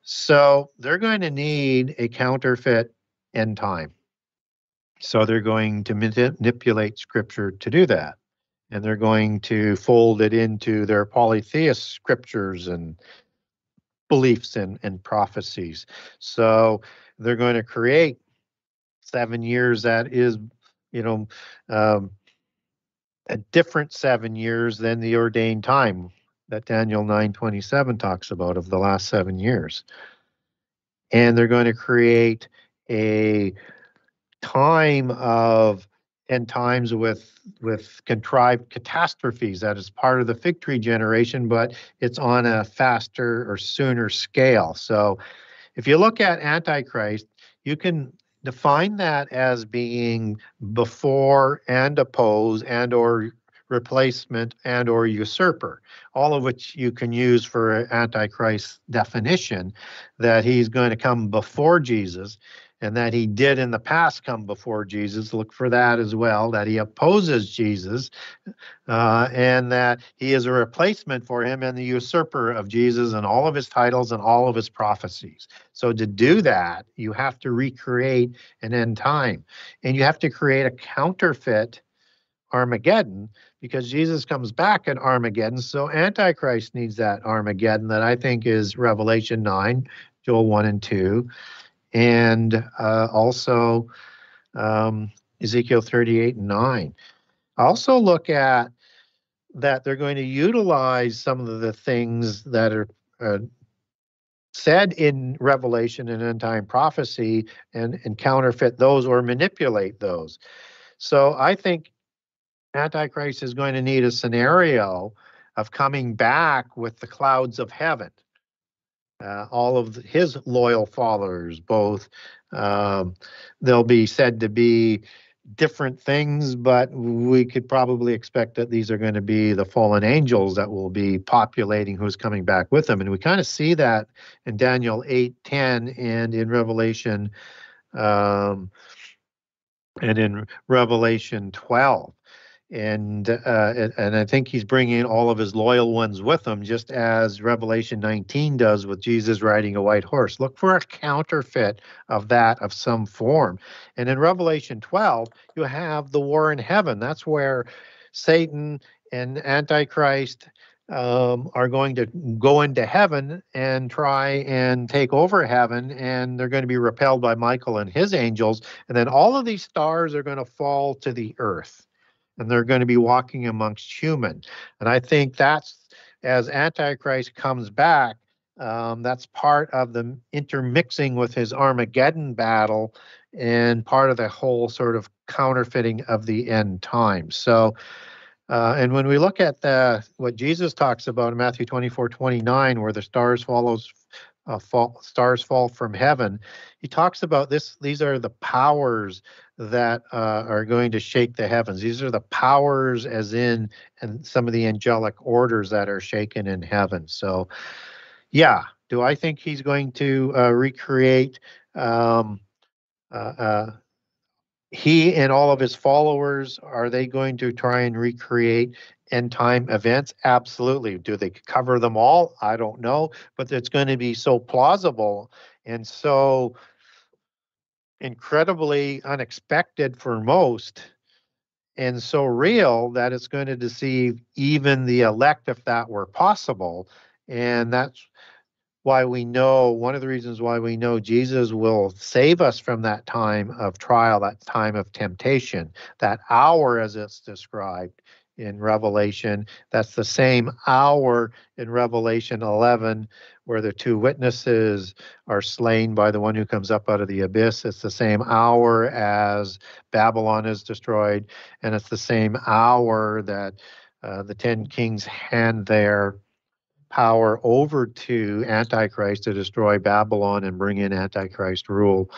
So they're going to need a counterfeit end time. So they're going to manipulate Scripture to do that. And they're going to fold it into their polytheist scriptures and beliefs and prophecies. So they're going to create 7 years that is, you know, a different 7 years than the ordained time that Daniel 9:27 talks about of the last 7 years. And they're going to create a time of end times with contrived catastrophes that is part of the fig tree generation, but it's on a faster or sooner scale. So if you look at Antichrist, you can define that as being before and oppose and or replacement and or usurper, all of which you can use for Antichrist definition, that he's going to come before Jesus, and that he did in the past come before Jesus. Look for that as well, that he opposes Jesus, and that he is a replacement for him and the usurper of Jesus and all of his titles and all of his prophecies. So to do that, you have to recreate an end time, and you have to create a counterfeit Armageddon, because Jesus comes back at Armageddon. So Antichrist needs that Armageddon that I think is Revelation 9, Joel 1 and 2. And also Ezekiel 38:9. Also look at that they're going to utilize some of the things that are said in Revelation and end-time prophecy and counterfeit those or manipulate those. So I think Antichrist is going to need a scenario of coming back with the clouds of heaven. All of his loyal followers, both, they'll be said to be different things, but we could probably expect that these are going to be the fallen angels that will be populating who's coming back with them. And we kind of see that in Daniel 8:10 and in Revelation, and in Revelation 12. And I think he's bringing all of his loyal ones with him, just as Revelation 19 does with Jesus riding a white horse. Look for a counterfeit of that of some form. And in Revelation 12, you have the war in heaven. That's where Satan and Antichrist are going to go into heaven and try and take over heaven, and they're going to be repelled by Michael and his angels. And then all of these stars are going to fall to the earth. And they're going to be walking amongst human. And I think that's, as Antichrist comes back, that's part of the intermixing with his Armageddon battle and part of the whole sort of counterfeiting of the end time. So, and when we look at the what Jesus talks about in Matthew 24:29, where the stars fall from heaven, he talks about this. These are the powers that are going to shake the heavens. These are the powers, as in and some of the angelic orders that are shaken in heaven. So, yeah, do I think he's going to recreate he and all of his followers? Are they going to try and recreate end time events? Absolutely. Do they cover them all? I don't know, but it's going to be so plausible and so incredibly unexpected for most, and so real that it's going to deceive even the elect if that were possible. And that's why we know, one of the reasons why we know Jesus will save us from that time of trial, that time of temptation, that hour as it's described in Revelation. That's the same hour in Revelation 11 where the two witnesses are slain by the one who comes up out of the abyss. It's the same hour as Babylon is destroyed, and it's the same hour that the 10 kings hand their power over to Antichrist to destroy Babylon and bring in Antichrist rule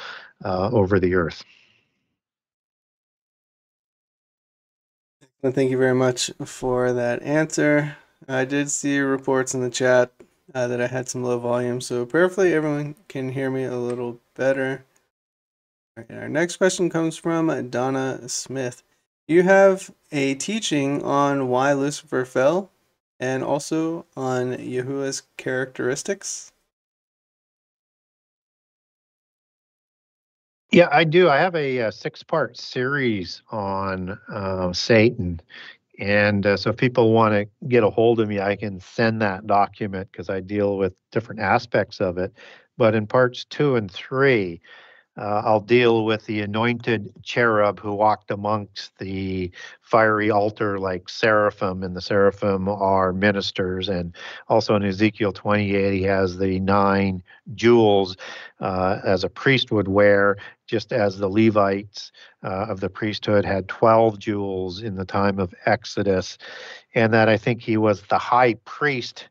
over the earth. Well, thank you very much for that answer. I did see reports in the chat that I had some low volume, so prayerfully everyone can hear me a little better. All right, our next question comes from Donna Smith. You have a teaching on why Lucifer fell, and also on Yahuwah's characteristics? Yeah, I do. I have a six-part series on Satan. And so if people want to get a hold of me, I can send that document because I deal with different aspects of it. But in parts 2 and 3, I'll deal with the anointed cherub who walked amongst the fiery altar like seraphim, and the seraphim are ministers. And also in Ezekiel 28, he has the 9 jewels as a priest would wear, just as the Levites of the priesthood had 12 jewels in the time of Exodus. And that I think he was the high priest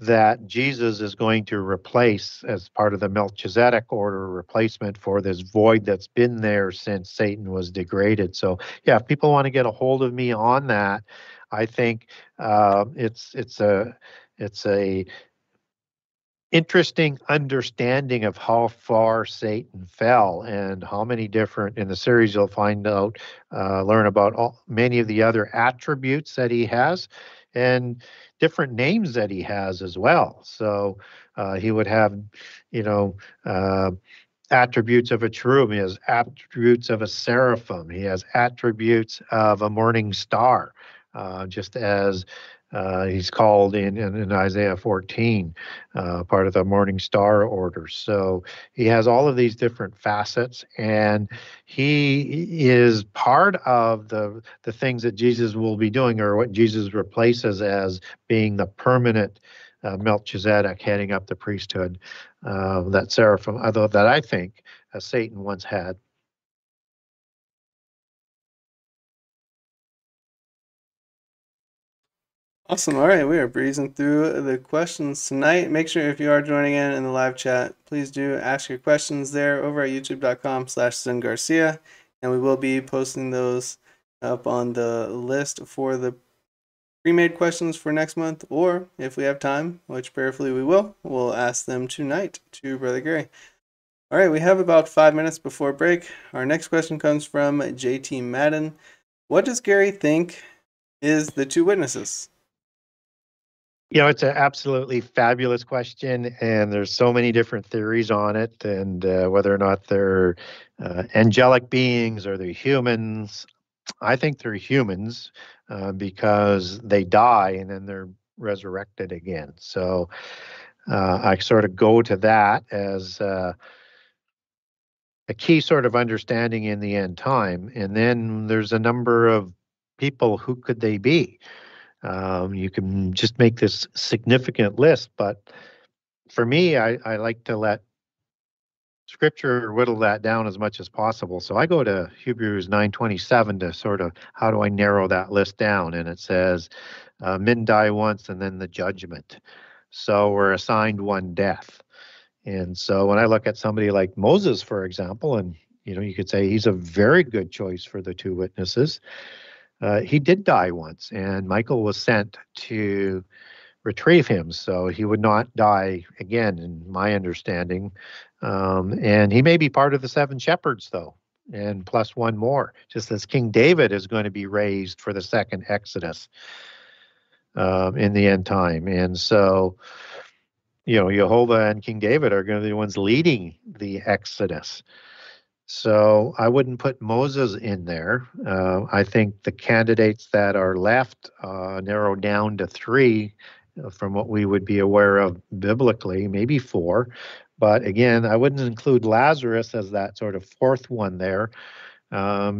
that Jesus is going to replace as part of the Melchizedek order, replacement for this void that's been there since Satan was degraded. So yeah, if people want to get a hold of me on that, I think it's a interesting understanding of how far Satan fell and how many different, in the series you'll find out, learn about many of the other attributes that he has and different names that he has as well. So he would have, you know, attributes of a cherub. He has attributes of a seraphim. He has attributes of a morning star, just as he's called in Isaiah 14, part of the morning star order. So he has all of these different facets, and he is part of the things that Jesus will be doing, or what Jesus replaces as being the permanent Melchizedek heading up the priesthood, that seraphim, although that I think Satan once had. Awesome. All right. We are breezing through the questions tonight. Make sure if you are joining in the live chat, please do ask your questions there over at youtube.com/Zen Garcia. And we will be posting those up on the list for the pre-made questions for next month. Or if we have time, which prayerfully we will, we'll ask them tonight to Brother Gary. All right. We have about 5 minutes before break. Our next question comes from JT Madden. What does Gary think is the two witnesses? You know, it's an absolutely fabulous question, and there's so many different theories on it, and whether or not they're angelic beings or they're humans. I think they're humans because they die and then they're resurrected again. So I sort of go to that as a key sort of understanding in the end time. And then there's a number of people. Who could they be? You can just make this significant list, but for me, I like to let Scripture whittle that down as much as possible. So I go to Hebrews 9:27 to sort of, how do I narrow that list down? And it says, men die once and then the judgment. So we're assigned one death. And so when I look at somebody like Moses, for example, and you know, you could say he's a very good choice for the two witnesses. He did die once, and Michael was sent to retrieve him, so he would not die again, in my understanding. And he may be part of the 7 shepherds, though, and plus one more, just as King David is going to be raised for the 2nd Exodus in the end time. And so, you know, Jehovah and King David are going to be the ones leading the Exodus. So I wouldn't put Moses in there. I think the candidates that are left narrow down to 3 from what we would be aware of biblically, maybe 4. But again, I wouldn't include Lazarus as that sort of 4th one there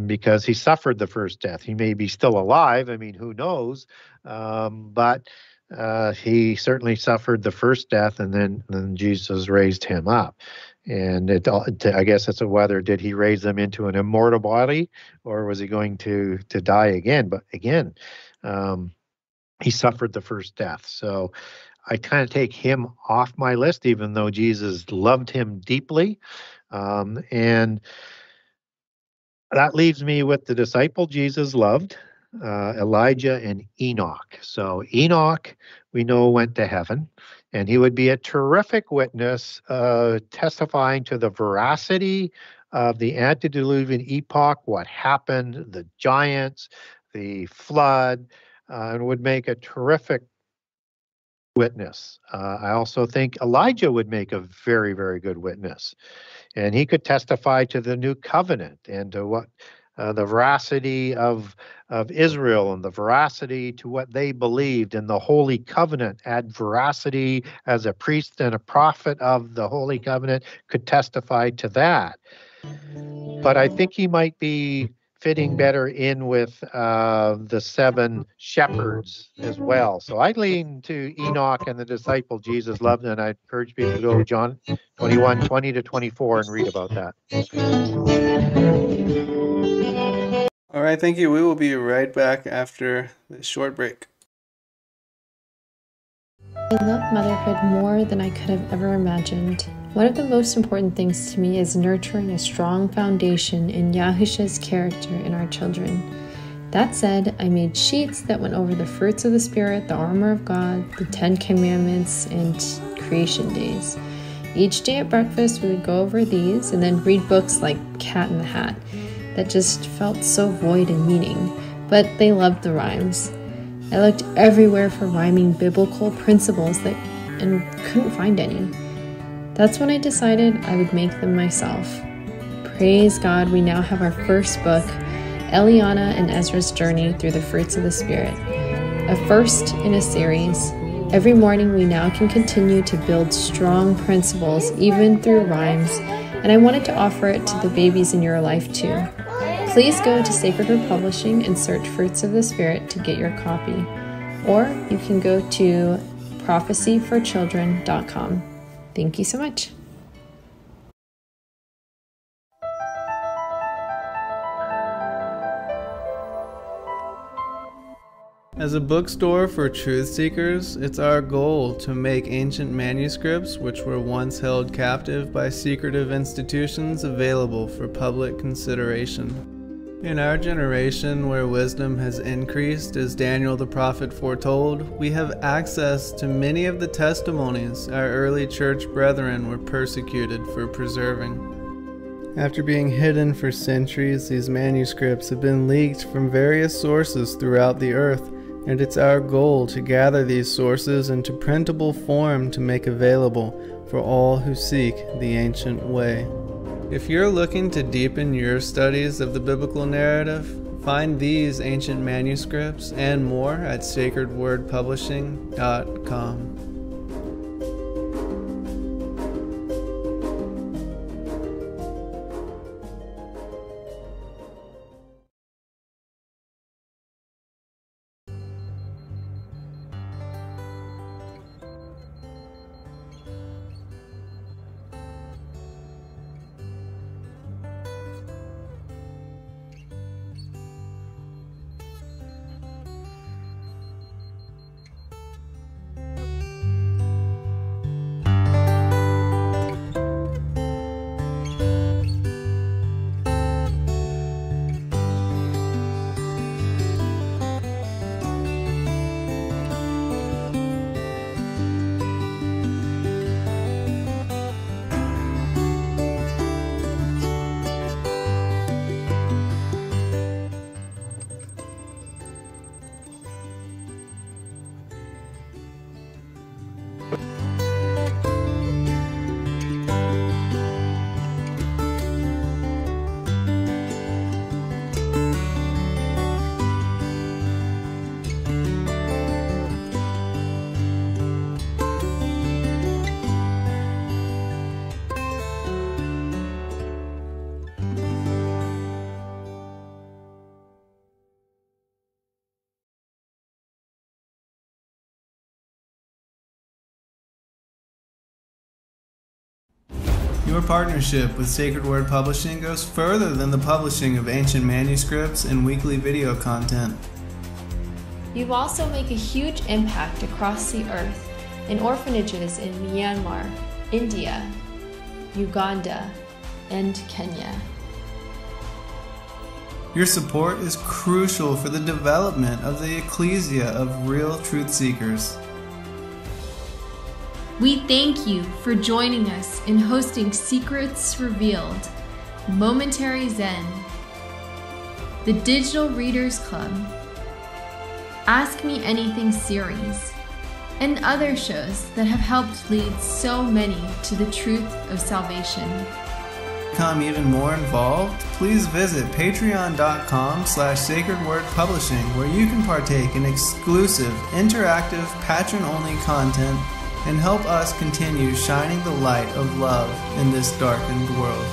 because he suffered the 1st death. He may be still alive. I mean, who knows? But he certainly suffered the 1st death, and then Jesus raised him up. And it, I guess that's whether did he raise them into an immortal body, or was he going to die again? But again, he suffered the first death. So I kind of take him off my list, even though Jesus loved him deeply. And that leaves me with the disciple Jesus loved, Elijah and Enoch. So Enoch, we know, went to heaven. And he would be a terrific witness testifying to the veracity of the antediluvian epoch, what happened, the giants, the flood, and would make a terrific witness. I also think Elijah would make a very, very good witness. And he could testify to the new covenant and to what the veracity of Israel and the veracity to what they believed in the Holy Covenant. Add veracity as a priest and a prophet of the Holy Covenant could testify to that. But I think he might be fitting better in with the seven shepherds as well. So I lean to Enoch and the disciple Jesus loved, and I encourage people to go to John 21:20 to 24 and read about that. All right, thank you. We will be right back after this short break. I love motherhood more than I could have ever imagined. One of the most important things to me is nurturing a strong foundation in Yahusha's character in our children. That said, I made sheets that went over the fruits of the Spirit, the armor of God, the 10 Commandments, and creation days. Each day at breakfast, we would go over these and then read books like Cat in the Hat that just felt so void in meaning, but they loved the rhymes. I looked everywhere for rhyming biblical principles and couldn't find any. That's when I decided I would make them myself. Praise God, we now have our first book, Eliana and Ezra's Journey Through the Fruits of the Spirit. A first in a series. Every morning we now can continue to build strong principles, even through rhymes, and I wanted to offer it to the babies in your life too. Please go to Sacred Word Publishing and search Fruits of the Spirit to get your copy. Or you can go to prophecyforchildren.com. Thank you so much. As a bookstore for truth seekers, it's our goal to make ancient manuscripts, which were once held captive by secretive institutions, available for public consideration. In our generation, where wisdom has increased, as Daniel the prophet foretold, we have access to many of the testimonies our early church brethren were persecuted for preserving. After being hidden for centuries, these manuscripts have been leaked from various sources throughout the earth, and it's our goal to gather these sources into printable form to make available for all who seek the ancient way. If you're looking to deepen your studies of the biblical narrative, find these ancient manuscripts and more at sacredwordpublishing.com. Your partnership with Sacred Word Publishing goes further than the publishing of ancient manuscripts and weekly video content. You also make a huge impact across the earth in orphanages in Myanmar, India, Uganda, and Kenya. Your support is crucial for the development of the ecclesia of real truth seekers. We thank you for joining us in hosting Secrets Revealed, Momentary Zen, the Digital Readers Club, Ask Me Anything series, and other shows that have helped lead so many to the truth of salvation. To become even more involved, please visit patreon.com/sacredwordpublishing, where you can partake in exclusive, interactive, patron-only content and help us continue shining the light of love in this darkened world.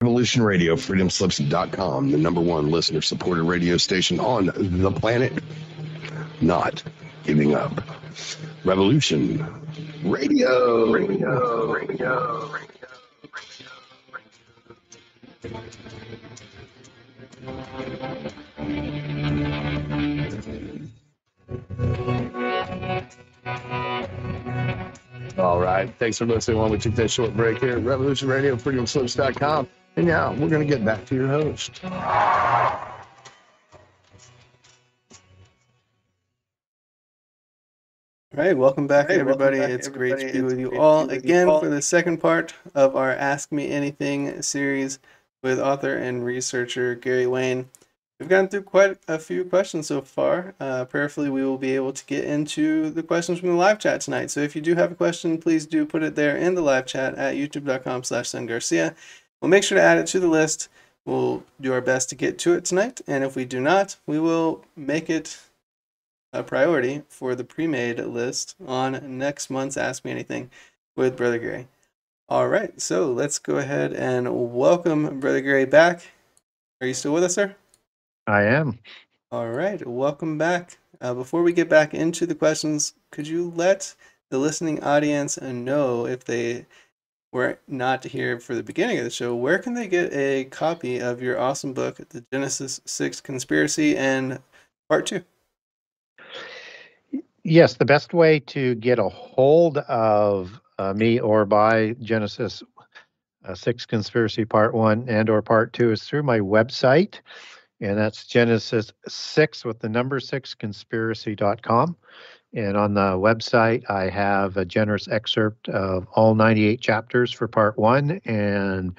Revolution Radio, freedomslips.com, the #1 listener-supported radio station on the planet. Not giving up. Revolution Radio. All right. Thanks for listening. Why don't we take that short break here at Revolution Radio, freedomslips.com. And now we're going to get back to your host. All right. Welcome back, everybody. It's great to be with you all again for the second part of our Ask Me Anything series with author and researcher Gary Wayne. We've gone through quite a few questions so far. Prayerfully, we will be able to get into the questions from the live chat tonight. So if you do have a question, please do put it there in the live chat at youtube.com/Zen Garcia. We'll make sure to add it to the list. We'll do our best to get to it tonight. And if we do not, we will make it a priority for the pre-made list on next month's Ask Me Anything with Brother Gary. All right, so let's go ahead and welcome Brother Gary back. Are you still with us, sir? I am. All right. Welcome back. Before we get back into the questions, could you let the listening audience know, if they were not here for the beginning of the show, where can they get a copy of your awesome book, The Genesis 6 Conspiracy and Part 2? Yes, the best way to get a hold of me or by Genesis 6 Conspiracy Part 1 and or Part 2 is through my website. And that's Genesis 6 with the #6conspiracy.com. And on the website, I have a generous excerpt of all 98 chapters for Part 1. And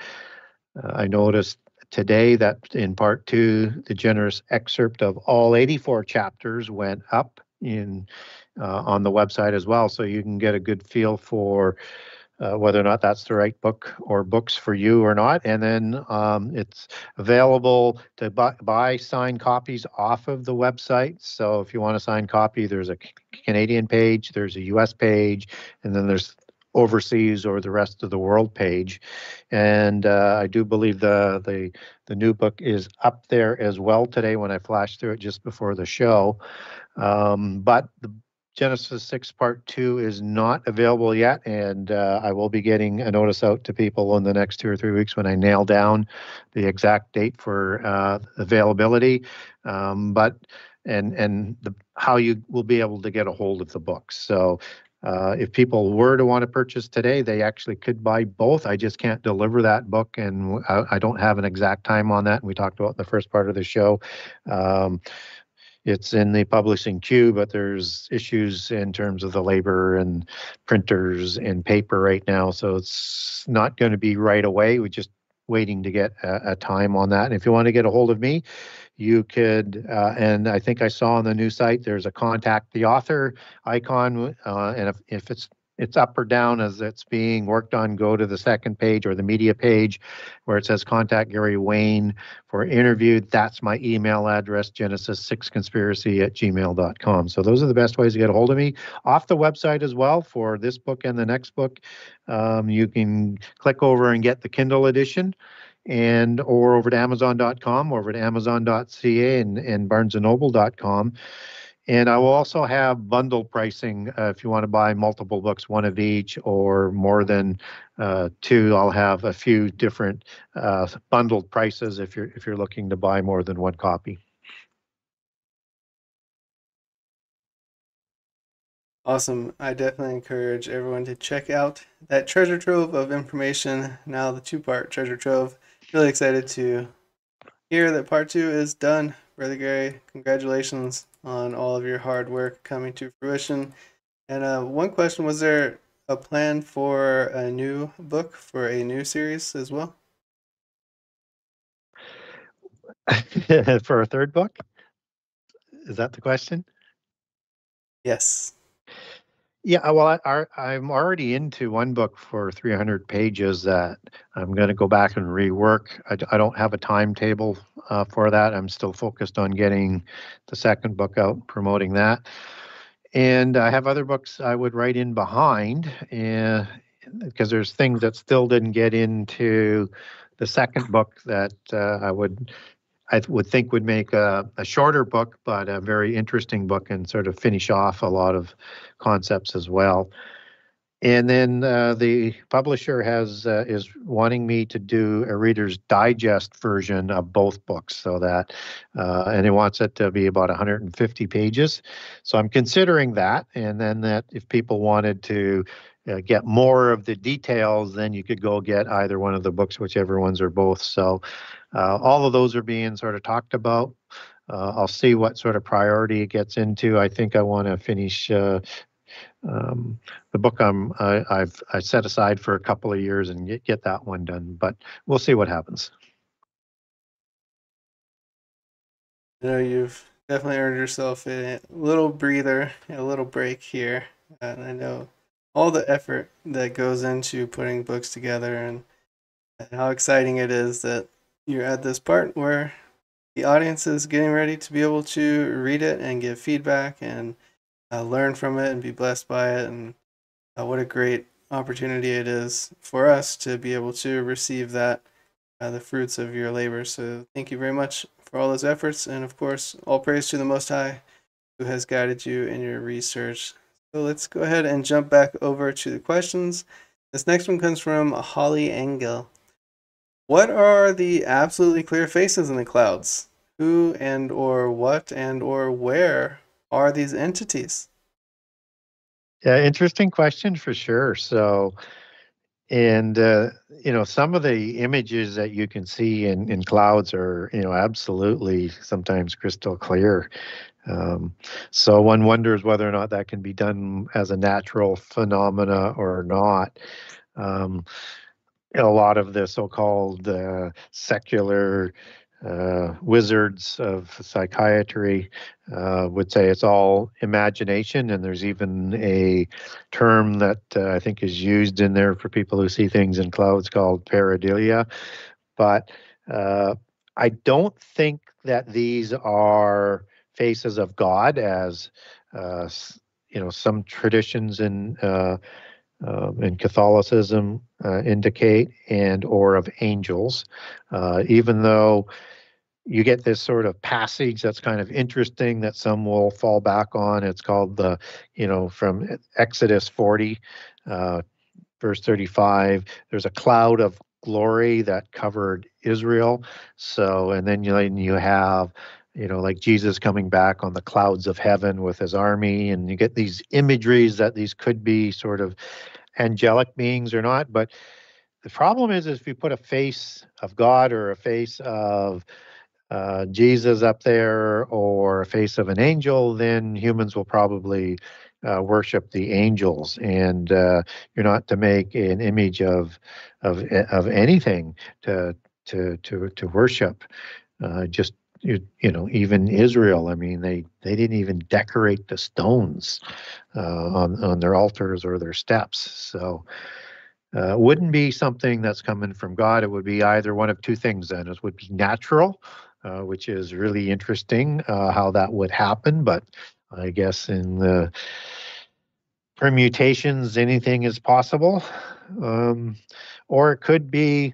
I noticed today that in Part 2, the generous excerpt of all 84 chapters went up in on the website as well. So you can get a good feel for whether or not that's the right book or books for you or not. And then it's available to buy signed copies off of the website. So if you want a signed copy, there's a Canadian page, there's a US page, and then there's overseas or the rest of the world page. And I do believe the new book is up there as well today when I flashed through it just before the show. But the Genesis 6 Part 2 is not available yet, and I will be getting a notice out to people in the next 2 or 3 weeks when I nail down the exact date for availability, how you will be able to get a hold of the book. So if people were to want to purchase today, they actually could buy both. I just can't deliver that book, and I don't have an exact time on that. We talked about in the first part of the show. It's in the publishing queue, but there's issues in terms of the labor and printers and paper right now. So it's not going to be right away. We're just waiting to get a time on that. And if you want to get a hold of me, you could, and I think I saw on the new site, there's a contact the author icon. And if it's up or down as it's being worked on, go to the second page or the media page where it says contact Gary Wayne for interview. That's my email address, genesis6conspiracy@gmail.com. So those are the best ways to get a hold of me. Off the website as well for this book and the next book, you can click over and get the Kindle edition, and or over to amazon.com, over to amazon.ca and barnesandnoble.com. And I will also have bundle pricing if you want to buy multiple books, one of each or more than two. I'll have a few different bundled prices if you're looking to buy more than one copy. Awesome. I definitely encourage everyone to check out that treasure trove of information. Now the two-part treasure trove. Really excited to hear that part two is done. Brother Gary, congratulations on all of your hard work coming to fruition. And one question, was there a plan for a new book, for a new series as well? For a third book? Is that the question? Yes. Yeah, well, I'm already into one book for 300 pages that I'm going to go back and rework. I don't have a timetable for that. I'm still focused on getting the second book out, promoting that. And I have other books I would write in behind, because there's things that still didn't get into the second book that I would think would make a shorter book, but a very interesting book, and sort of finish off a lot of concepts as well. And then the publisher is wanting me to do a Reader's Digest version of both books, so that, and he wants it to be about 150 pages. So I'm considering that, and then that if people wanted to get more of the details, then you could go get either one of the books, whichever ones are both. So all of those are being sort of talked about. I'll see what sort of priority it gets into. I think I want to finish the book I set aside for a couple of years and get that one done, but we'll see what happens. You know, you've definitely earned yourself a little breather, a little break here. And I know all the effort that goes into putting books together, and how exciting it is that you're at this part where the audience is getting ready to be able to read it and give feedback and learn from it and be blessed by it. And what a great opportunity it is for us to be able to receive that, the fruits of your labor. So thank you very much for all those efforts. And of course, all praise to the Most High, who has guided you in your research. So let's go ahead and jump back over to the questions. This next one comes from Holly Engel. What are the absolutely clear faces in the clouds? Who and or what and or where are these entities? Yeah, interesting question for sure. So, and you know, some of the images that you can see in clouds are, you know, absolutely sometimes crystal clear. So one wonders whether or not that can be done as a natural phenomena or not. A lot of the so-called secular wizards of psychiatry would say it's all imagination, and there's even a term that I think is used in there for people who see things in clouds called pareidolia. But I don't think that these are faces of God, as you know, some traditions in Catholicism indicate, and or of angels, even though you get this sort of passage that's kind of interesting that some will fall back on. It's called the, you know, from Exodus 40, verse 35, there's a cloud of glory that covered Israel. So, and then you have, you know, like Jesus coming back on the clouds of heaven with his army, and you get these imageries that these could be sort of angelic beings or not. But the problem is if you put a face of God or a face of Jesus up there or a face of an angel, then humans will probably worship the angels, and you're not to make an image of anything to worship. Just you know, even Israel, I mean, they didn't even decorate the stones on their altars or their steps. So it wouldn't be something that's coming from God. It would be either one of two things then. It would be natural, which is really interesting how that would happen. But I guess in the permutations, anything is possible. Or it could be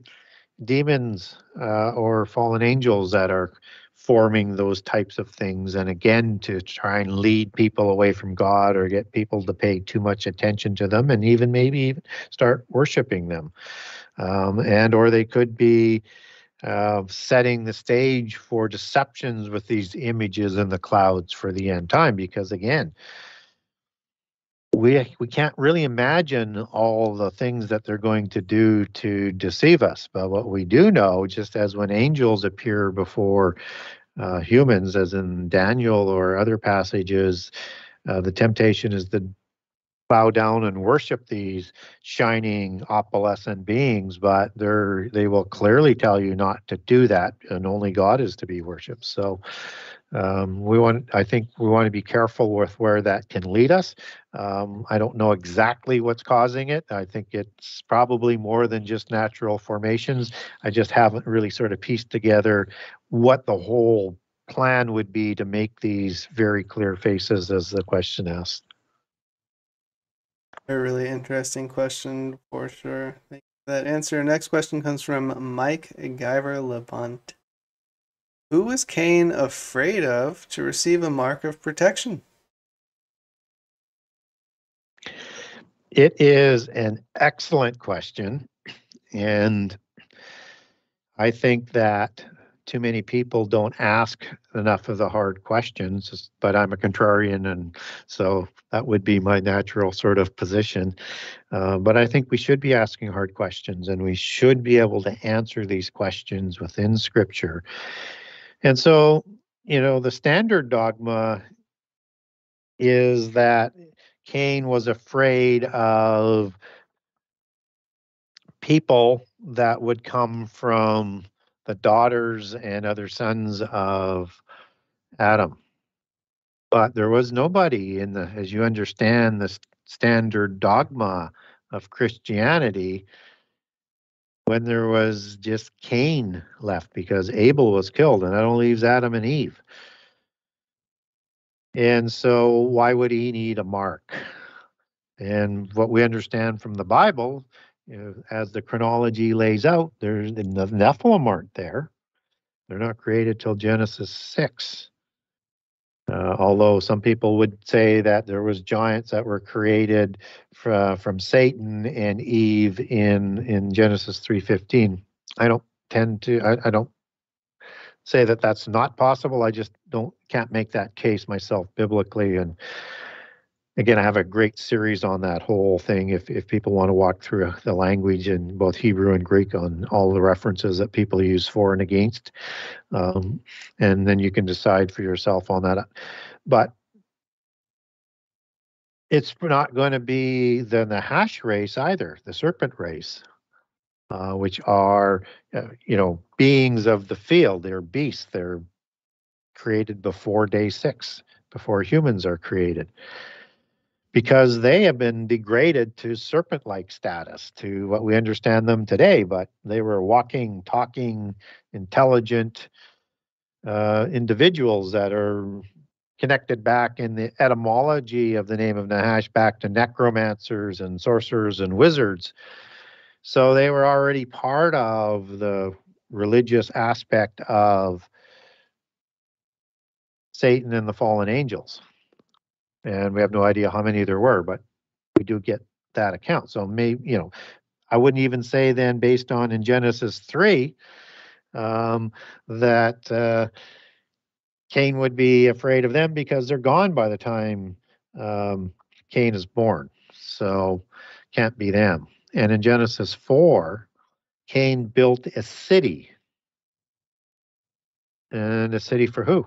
demons or fallen angels that are forming those types of things, and again to try and lead people away from God or get people to pay too much attention to them and even maybe even start worshiping them, and or they could be setting the stage for deceptions with these images in the clouds for the end time, because again we can't really imagine all the things that they're going to do to deceive us. But what we do know, just as when angels appear before humans, as in Daniel or other passages, the temptation is to bow down and worship these shining, opalescent beings, but they will clearly tell you not to do that, and only God is to be worshipped. So I think we want to be careful with where that can lead us. I don't know exactly what's causing it. I think it's probably more than just natural formations. I just haven't really sort of pieced together what the whole plan would be to make these very clear faces, as the question asked. A really interesting question for sure. Thank you for that answer. Next question comes from Mike Guyver Levant. Who was Cain afraid of to receive a mark of protection? It is an excellent question. And I think that too many people don't ask enough of the hard questions, but I'm a contrarian, and so that would be my natural sort of position. But I think we should be asking hard questions, and we should be able to answer these questions within Scripture. And so, you know, the standard dogma is that Cain was afraid of people that would come from the daughters and other sons of Adam. But there was nobody in the, as you understand, the standard dogma of Christianity, when there was just Cain left because Abel was killed, and that only leaves Adam and Eve. And so why would he need a mark? And what we understand from the Bible, you know, as the chronology lays out, the Nephilim aren't there. They're not created till Genesis 6. Although some people would say that there was giants that were created from Satan and Eve in Genesis 3:15. I don't tend to. I don't say that that's not possible. I just can't make that case myself biblically. And again, I have a great series on that whole thing. If people want to walk through the language in both Hebrew and Greek on all the references that people use for and against, and then you can decide for yourself on that. But it's not going to be the Nahash race either, the serpent race, which are beings of the field. They're beasts. They're created before day 6, before humans are created, because they have been degraded to serpent-like status, to what we understand them today. But they were walking, talking, intelligent individuals that are connected back in the etymology of the name of Nahash back to necromancers and sorcerers and wizards. So they were already part of the religious aspect of Satan and the fallen angels. And we have no idea how many there were, but we do get that account. So maybe, I wouldn't even say then, based on in Genesis 3, that Cain would be afraid of them, because they're gone by the time Cain is born. So can't be them. And in Genesis 4, Cain built a city. And a city for who?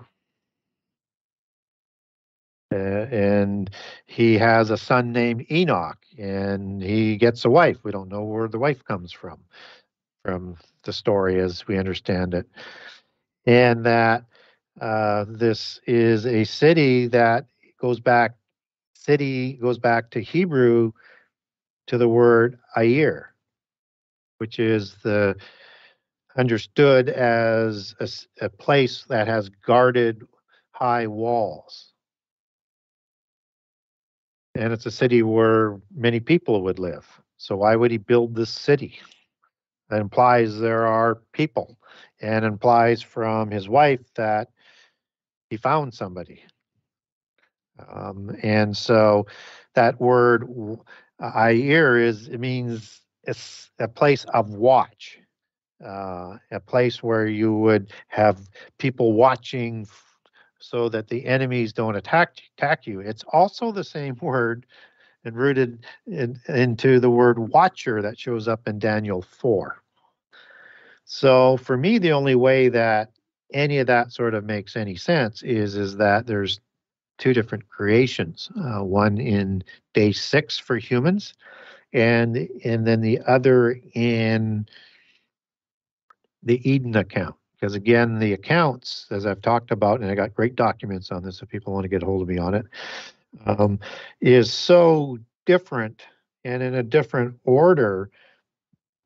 And he has a son named Enoch, and he gets a wife. We don't know where the wife comes from the story as we understand it. And that this is a city that goes back, to Hebrew, to the word ayir, which is understood as a place that has guarded high walls. And it's a city where many people would live. So why would he build this city? That implies there are people and implies from his wife that he found somebody. And so that word Air it means it's a place of watch, a place where you would have people watching so that the enemies don't attack you. It's also the same word and rooted into the word watcher that shows up in Daniel 4. So for me, the only way that any of that sort of makes any sense is that there's two different creations, one in day 6 for humans, and then the other in the Eden account. Because again, the accounts, as I've talked about, and I got great documents on this if people want to get a hold of me on it, is so different and in a different order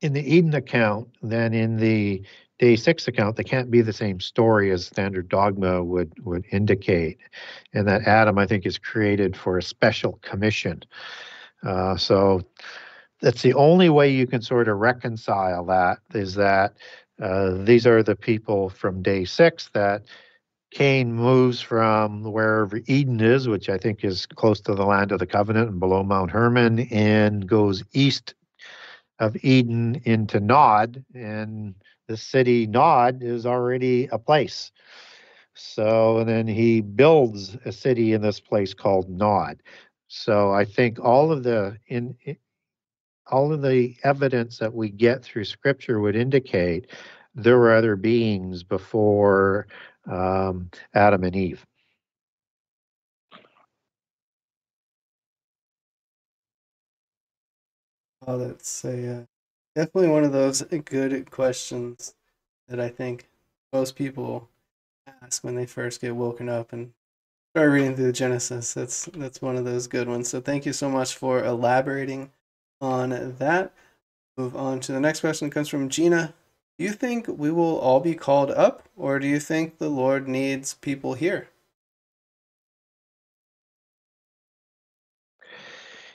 in the Eden account than in the day 6 account. They can't be the same story as standard dogma would indicate. And that Adam, I think, is created for a special commission. So that's the only way you can sort of reconcile that, is that these are the people from day 6 that Cain moves from wherever Eden is, which I think is close to the land of the covenant and below Mount Hermon, and goes east of Eden into Nod, and the city Nod is already a place. So, and then he builds a city in this place called Nod. So I think all of the evidence that we get through Scripture would indicate there were other beings before Adam and Eve. Oh, that's definitely one of those good questions that I think most people ask when they first get woken up and start reading through Genesis. That's one of those good ones. So thank you so much for elaborating on that. Move on to the next question. It comes from Gina. Do you think we will all be called up, or do you think the Lord needs people here?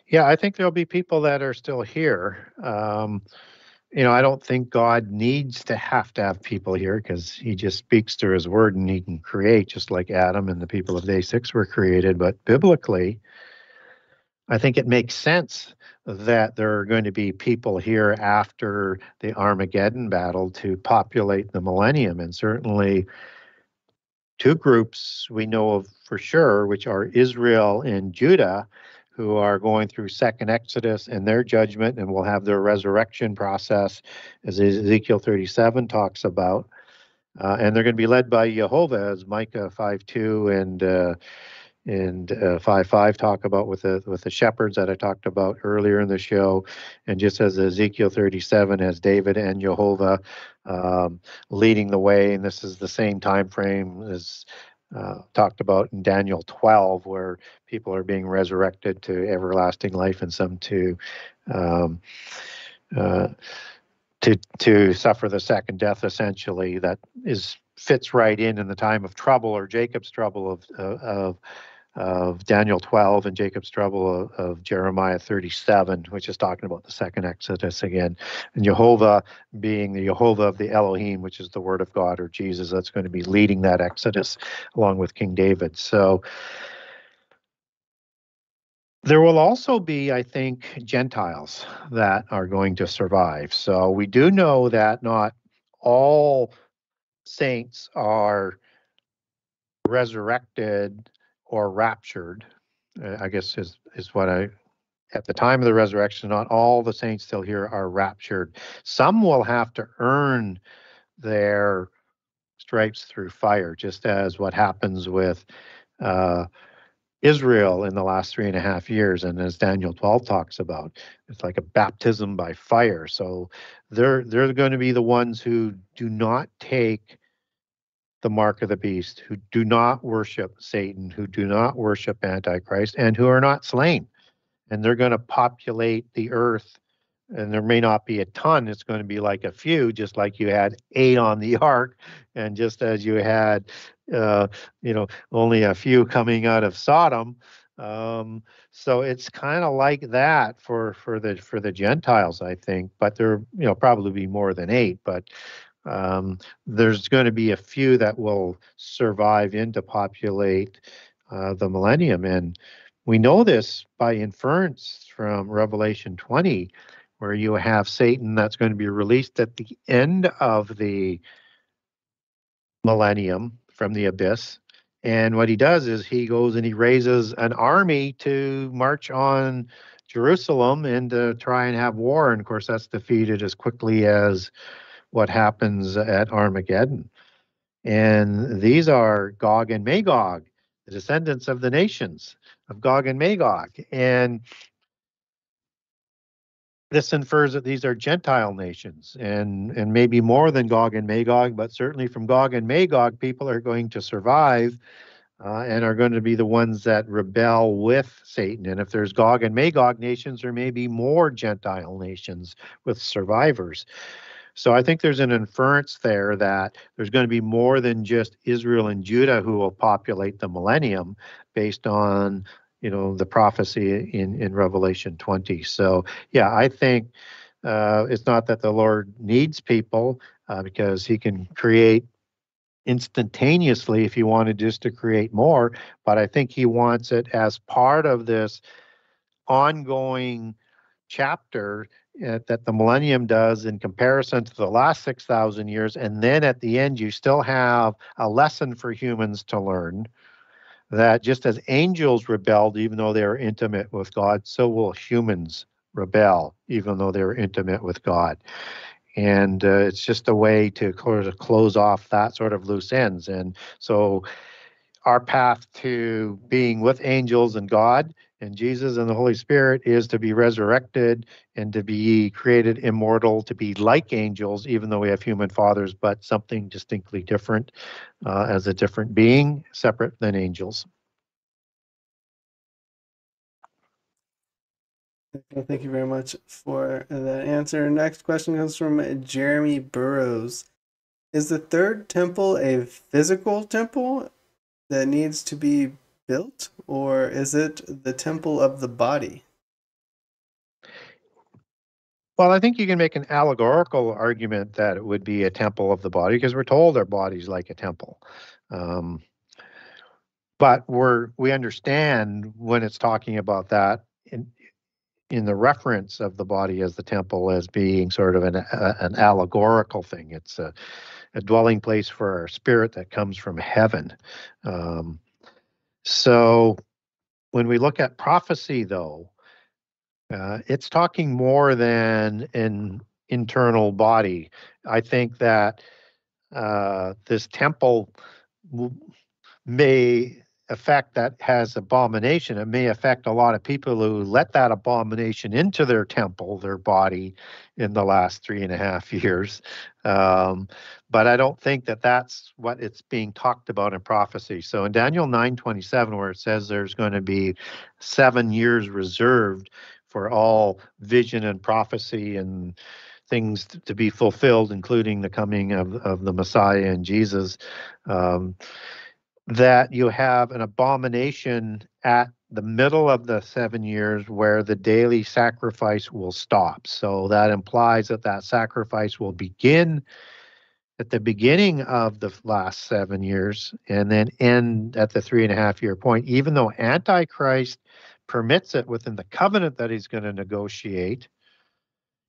Yeah, I think there'll be people that are still here. I don't think God needs to have people here, because he just speaks to his word and he can create, just like Adam and the people of day 6 were created. But biblically, I think it makes sense that there are going to be people here after the Armageddon battle to populate the millennium. And certainly two groups we know of for sure, which are Israel and Judah, who are going through second Exodus and their judgment, and will have their resurrection process, as Ezekiel 37 talks about. And they're going to be led by Jehovah, as Micah 5:2 and 5:5 talk about, with the shepherds that I talked about earlier in the show. And just as Ezekiel 37 has David and Jehovah leading the way, and this is the same time frame as talked about in Daniel 12, where people are being resurrected to everlasting life, and some to suffer the second death, essentially. That fits right in the time of trouble, or Jacob's trouble of Daniel 12, and Jacob's trouble of Jeremiah 37, which is talking about the second Exodus again. And Jehovah being the Jehovah of the Elohim, which is the word of God, or Jesus, that's going to be leading that Exodus along with King David. So there will also be, I think, Gentiles that are going to survive. So we do know that not all saints are resurrected or raptured, I guess is what I, at the time of the resurrection, not all the saints still here are raptured. Some will have to earn their stripes through fire, just as what happens with Israel in the last 3.5 years. And as Daniel 12 talks about, it's like a baptism by fire. So they're going to be the ones who do not take the mark of the beast, who do not worship Satan, who do not worship Antichrist, and who are not slain. And they're going to populate the earth, and there may not be a ton. It's going to be like a few, just like you had 8 on the ark, and just as you had, only a few coming out of Sodom. So it's kind of like that for the Gentiles, I think. But there, probably be more than 8, but There's going to be a few that will survive in to populate the millennium. And we know this by inference from Revelation 20, where you have Satan that's going to be released at the end of the millennium from the abyss. And what he does is he goes and he raises an army to march on Jerusalem and to try and have war. And of course, that's defeated as quickly as what happens at Armageddon. And these are Gog and Magog, the descendants of the nations of Gog and Magog. And this infers that these are Gentile nations, and maybe more than Gog and Magog, but certainly from Gog and Magog, people are going to survive and are going to be the ones that rebel with Satan. And if there's Gog and Magog nations, there may be more Gentile nations with survivors. So I think there's an inference there that there's going to be more than just Israel and Judah who will populate the millennium based on the prophecy in Revelation 20. So, yeah, I think it's not that the Lord needs people because he can create instantaneously if he wanted just to create more, but I think he wants it as part of this ongoing chapter that the millennium does in comparison to the last 6,000 years. And then at the end, you still have a lesson for humans to learn, that just as angels rebelled, even though they were intimate with God, so will humans rebel, even though they were intimate with God. And it's just a way to sort of close off that sort of loose ends. And so our path to being with angels and God and Jesus and the Holy Spirit is to be resurrected and to be created immortal, to be like angels, even though we have human fathers, but something distinctly different as a different being, separate than angels. Okay, thank you very much for that answer. Next question comes from Jeremy Burrows. Is the third temple a physical temple that needs to be built, or is it the temple of the body? Well, I think you can make an allegorical argument that it would be a temple of the body because we're told our body's like a temple. But we understand when it's talking about that in the reference of the body as the temple as being sort of an allegorical thing. It's a dwelling place for our spirit that comes from heaven. So when we look at prophecy, though, it's talking more than an internal body. I think that this temple may affect that has abomination. It may affect a lot of people who let that abomination into their temple, their body, in the last 3.5 years. But I don't think that that's what it's being talked about in prophecy. So in Daniel 9:27, where it says there's going to be 7 years reserved for all vision and prophecy and things to be fulfilled, including the coming of the Messiah and Jesus, that you have an abomination at the middle of the 7 years where the daily sacrifice will stop. So that implies that that sacrifice will begin at the beginning of the last 7 years and then end at the 3.5 year point, even though Antichrist permits it within the covenant that he's going to negotiate.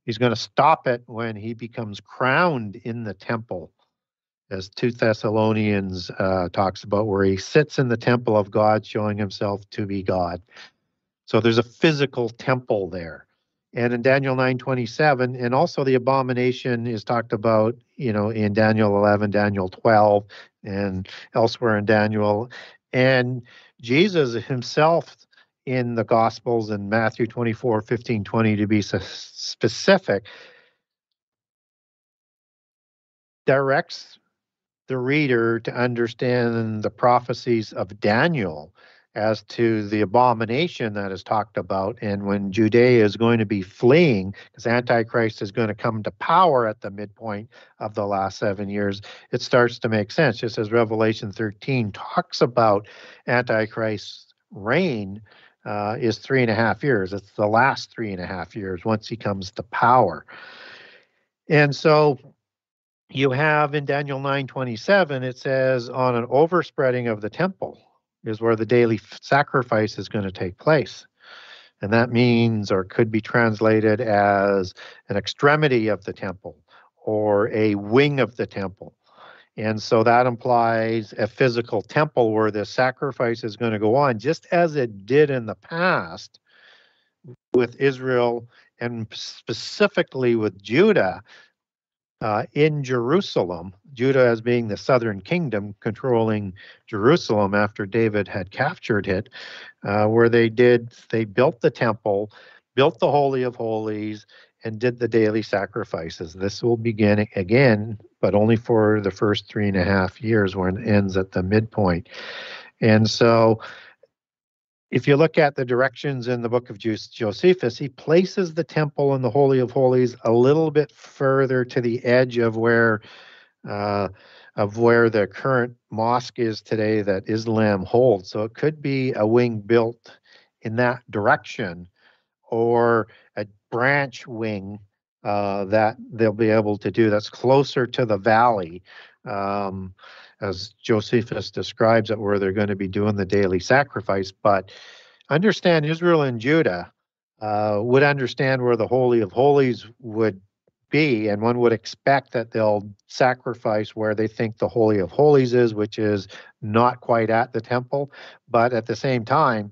He's going to stop it when he becomes crowned in the temple, as 2 Thessalonians talks about, where he sits in the temple of God, showing himself to be God. So there's a physical temple there. And in Daniel 9:27, and also the abomination is talked about, in Daniel 11, Daniel 12, and elsewhere in Daniel. And Jesus himself in the Gospels in Matthew 24:15-20, to be specific, directs the reader to understand the prophecies of Daniel as to the abomination that is talked about. And when Judea is going to be fleeing, because Antichrist is going to come to power at the midpoint of the last 7 years, it starts to make sense. Just as Revelation 13 talks about Antichrist's reign is 3.5 years. It's the last 3.5 years once he comes to power. And so you have in Daniel 9:27, it says on an overspreading of the temple is where the daily sacrifice is going to take place. And that means, or could be translated as, an extremity of the temple or a wing of the temple. And so that implies a physical temple where the sacrifice is going to go on, just as it did in the past with Israel and specifically with Judah in Jerusalem. Judah as being the southern kingdom controlling Jerusalem after David had captured it, where they built the temple, built the Holy of Holies, and did the daily sacrifices. This will begin again, but only for the first 3.5 years, where it ends at the midpoint. And so if you look at the directions in the book of Josephus, he places the temple and the Holy of Holies a little bit further to the edge of where the current mosque is today that Islam holds. So it could be a wing built in that direction, or a branch wing that they'll be able to do that's closer to the valley, as Josephus describes it, where they're going to be doing the daily sacrifice. But understand, Israel and Judah would understand where the Holy of Holies would be, and one would expect that they'll sacrifice where they think the Holy of Holies is, which is not quite at the temple. But at the same time,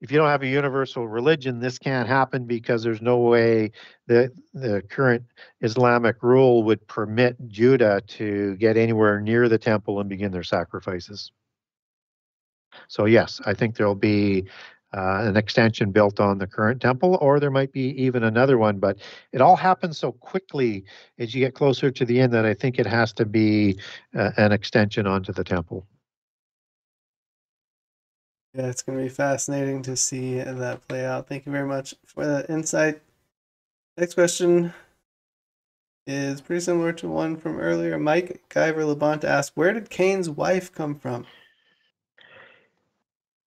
if you don't have a universal religion, this can't happen, because there's no way that the current Islamic rule would permit Judah to get anywhere near the temple and begin their sacrifices. So yes, I think there'll be an extension built on the current temple, or there might be even another one, but it all happens so quickly as you get closer to the end that I think it has to be an extension onto the temple. Yeah, it's going to be fascinating to see that play out. Thank you very much for the insight. Next question is pretty similar to one from earlier. Mike Guyver Labonte asked, "Where did Cain's wife come from?"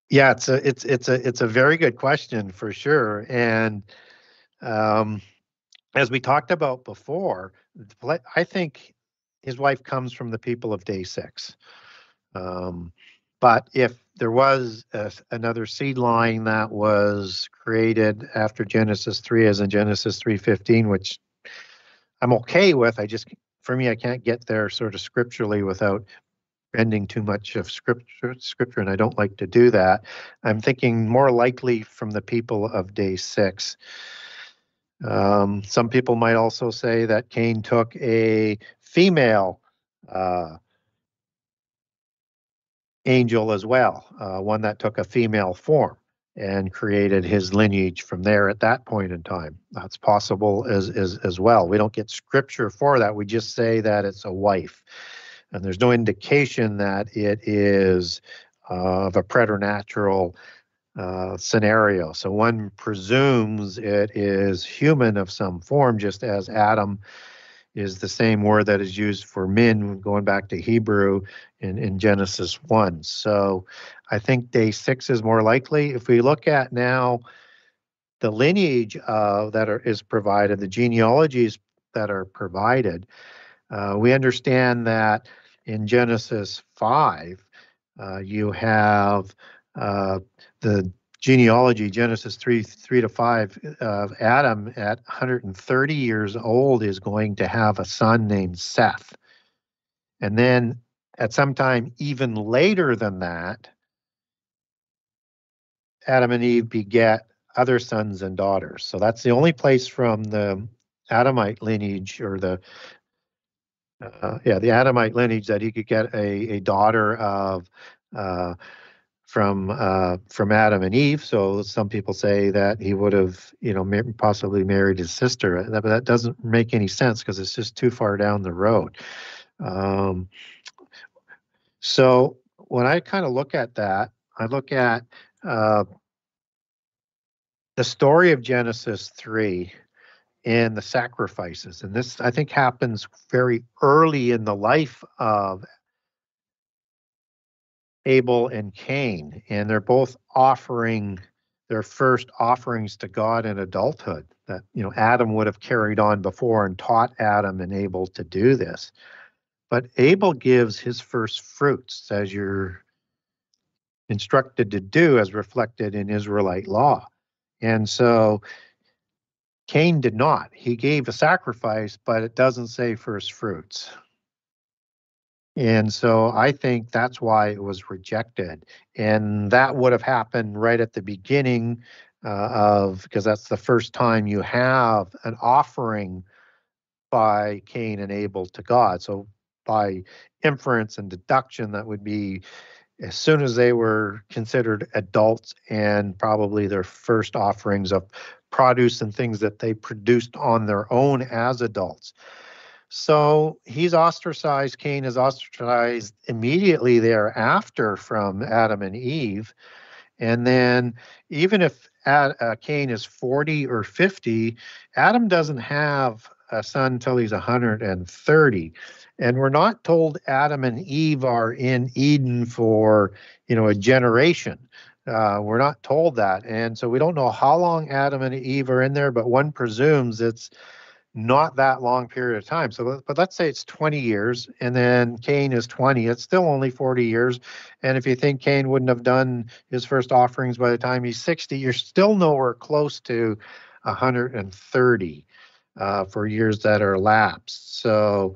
Yeah, it's a very good question for sure. And as we talked about before, I think his wife comes from the people of day 6. But if there was another seed line that was created after Genesis 3, as in Genesis 3:15, which I'm okay with. For me, I can't get there sort of scripturally without bending too much of scripture, and I don't like to do that. I'm thinking more likely from the people of day 6. Some people might also say that Cain took a female angel as well, one that took a female form and created his lineage from there at that point in time. That's possible as well. We don't get scripture for that. We just say that it's a wife, and there's no indication that it is of a preternatural scenario. So one presumes it is human of some form, just as Adam is the same word that is used for men, going back to Hebrew in Genesis 1. So I think day 6 is more likely. If we look at now the lineage that is provided, the genealogies that are provided, we understand that in Genesis 5, you have the genealogy, Genesis 3:3 to 5, of Adam at 130 years old is going to have a son named Seth. And then at some time even later than that, Adam and Eve beget other sons and daughters. So that's the only place from the Adamite lineage, or the Adamite lineage, that he could get a daughter of from Adam and Eve. So some people say that he would have, possibly married his sister. But that doesn't make any sense, because it's just too far down the road. So when I kind of look at that, I look at the story of Genesis 3 and the sacrifices. And this, I think, happens very early in the life of Abel and Cain, and they're both offering their first offerings to God in adulthood, that, you know, Adam would have carried on before and taught Adam and Abel to do this. But Abel gives his first fruits, as you're instructed to do, as reflected in Israelite law. And so Cain did not. He gave a sacrifice, but it doesn't say first fruits. And so I think that's why it was rejected. And that would have happened right at the beginning because that's the first time you have an offering by Cain and Abel to God. So by inference and deduction, that would be as soon as they were considered adults and probably their first offerings of produce and things that they produced on their own as adults. So he's ostracized, Cain is ostracized immediately thereafter from Adam and Eve. And then even if Cain is 40 or 50, Adam doesn't have a son until he's 130. And we're not told Adam and Eve are in Eden for, you know, a generation. We're not told that. And so we don't know how long Adam and Eve are in there, but one presumes it's not that long period of time. So, but let's say it's 20 years and then Cain is 20, it's still only 40 years. And if you think Cain wouldn't have done his first offerings by the time he's 60, you're still nowhere close to 130 for years that are elapsed. So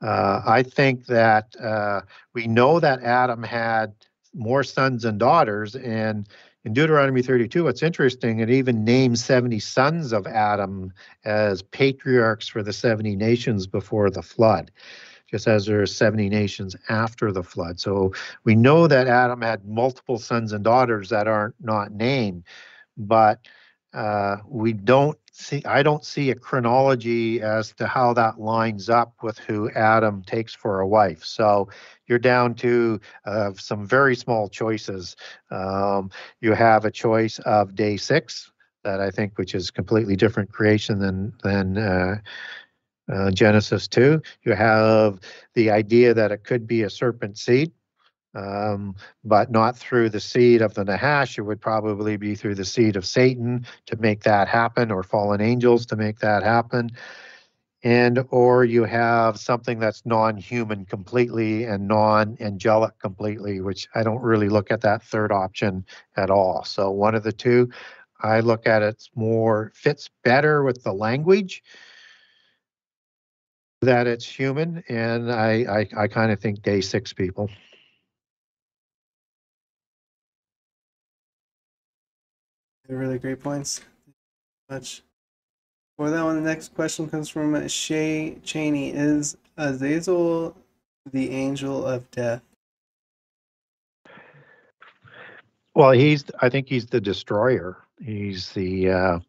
I think that we know that Adam had more sons and daughters, and in Deuteronomy 32, it's interesting, it even names 70 sons of Adam as patriarchs for the 70 nations before the flood, just as there are 70 nations after the flood. So we know that Adam had multiple sons and daughters that are not named, but we don't see, I don't see a chronology as to how that lines up with who Adam takes for a wife. So you're down to some very small choices. You have a choice of day 6, that I think, which is completely different creation than Genesis 2. You have the idea that it could be a serpent seed. But not through the seed of the Nahash. It would probably be through the seed of Satan to make that happen, or fallen angels to make that happen. And or you have something that's non-human completely and non-angelic completely, which I don't really look at that third option at all. So one of the two, I look at it more fits better with the language that it's human, and I kind of think day 6 people. Really great points. Much for that one. The next question comes from Shay Cheney. Is Azazel the angel of death? Well, I think he's the destroyer. He's the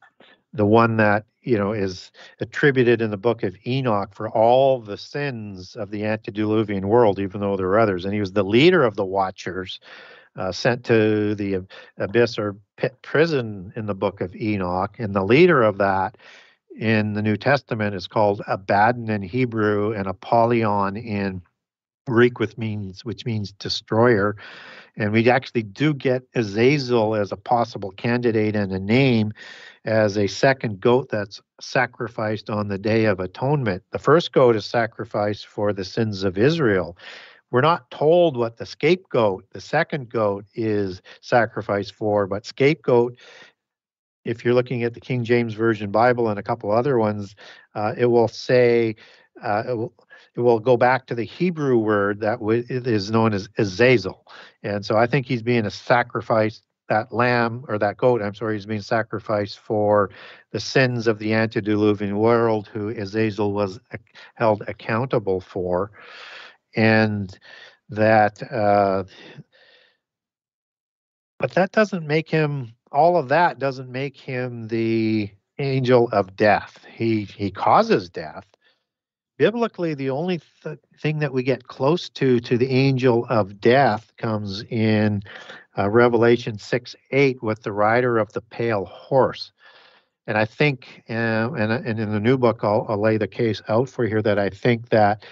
one that, you know, is attributed in the book of Enoch for all the sins of the antediluvian world, even though there were others, and he was the leader of the Watchers. Sent to the abyss or pit prison in the book of Enoch. And the leader of that in the New Testament is called Abaddon in Hebrew and Apollyon in Greek, which means destroyer. And we actually do get Azazel as a possible candidate and a name as a second goat that's sacrificed on the Day of Atonement. The first goat is sacrificed for the sins of Israel. We're not told what the scapegoat, the second goat, is sacrificed for, but scapegoat, if you're looking at the King James Version Bible and a couple other ones, it will say, it will go back to the Hebrew word that is known as Azazel. And so I think he's being sacrificed, that lamb or that goat, I'm sorry, he's being sacrificed for the sins of the antediluvian world, who Azazel was held accountable for. And that, but that doesn't make him, all of that doesn't make him the angel of death. He causes death. Biblically, the only thing that we get close to the angel of death comes in Revelation 6:8 with the rider of the pale horse. And I think, and in the new book, I'll lay the case out for here that I think that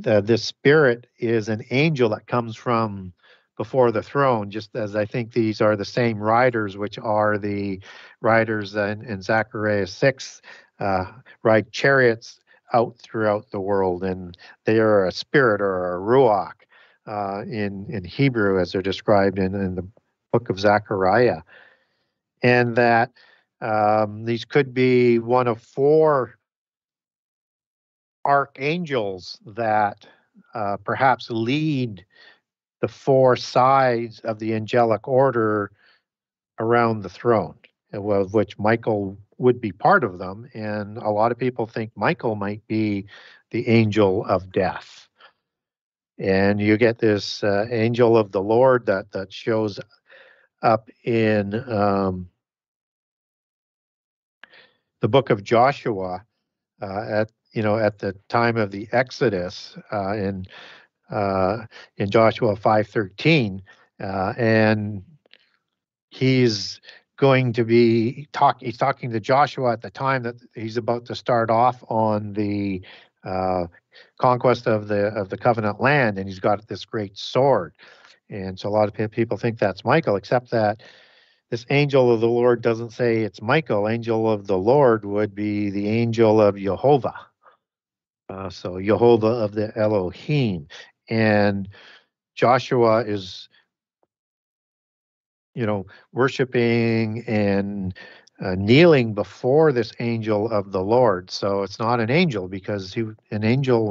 this spirit is an angel that comes from before the throne, just as I think these are the same riders, which are the riders in Zechariah 6, ride chariots out throughout the world, and they are a spirit or a ruach in Hebrew, as they're described in the book of Zechariah. And that these could be one of four archangels that perhaps lead the four sides of the angelic order around the throne, of which Michael would be part of them. And a lot of people think Michael might be the angel of death. And you get this angel of the Lord that shows up in the book of Joshua at the time of the Exodus in Joshua 5:13, and he's going to be he's talking to Joshua at the time that he's about to start off on the conquest of the covenant land, and he's got this great sword. And so a lot of people think that's Michael, except that this angel of the Lord doesn't say it's Michael. Angel of the Lord would be the angel of Jehovah. So Jehovah of the Elohim. And Joshua is, worshiping and kneeling before this angel of the Lord. So it's not an angel, because an angel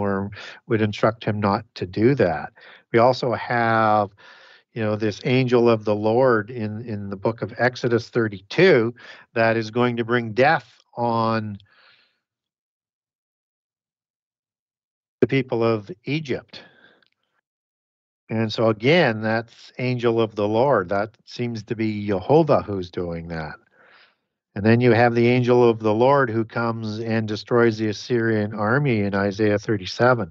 would instruct him not to do that. We also have, this angel of the Lord in the book of Exodus 32 that is going to bring death on the people of Egypt. And so again, that's angel of the Lord. That seems to be Jehovah who's doing that. And then you have the angel of the Lord who comes and destroys the Assyrian army in Isaiah 37.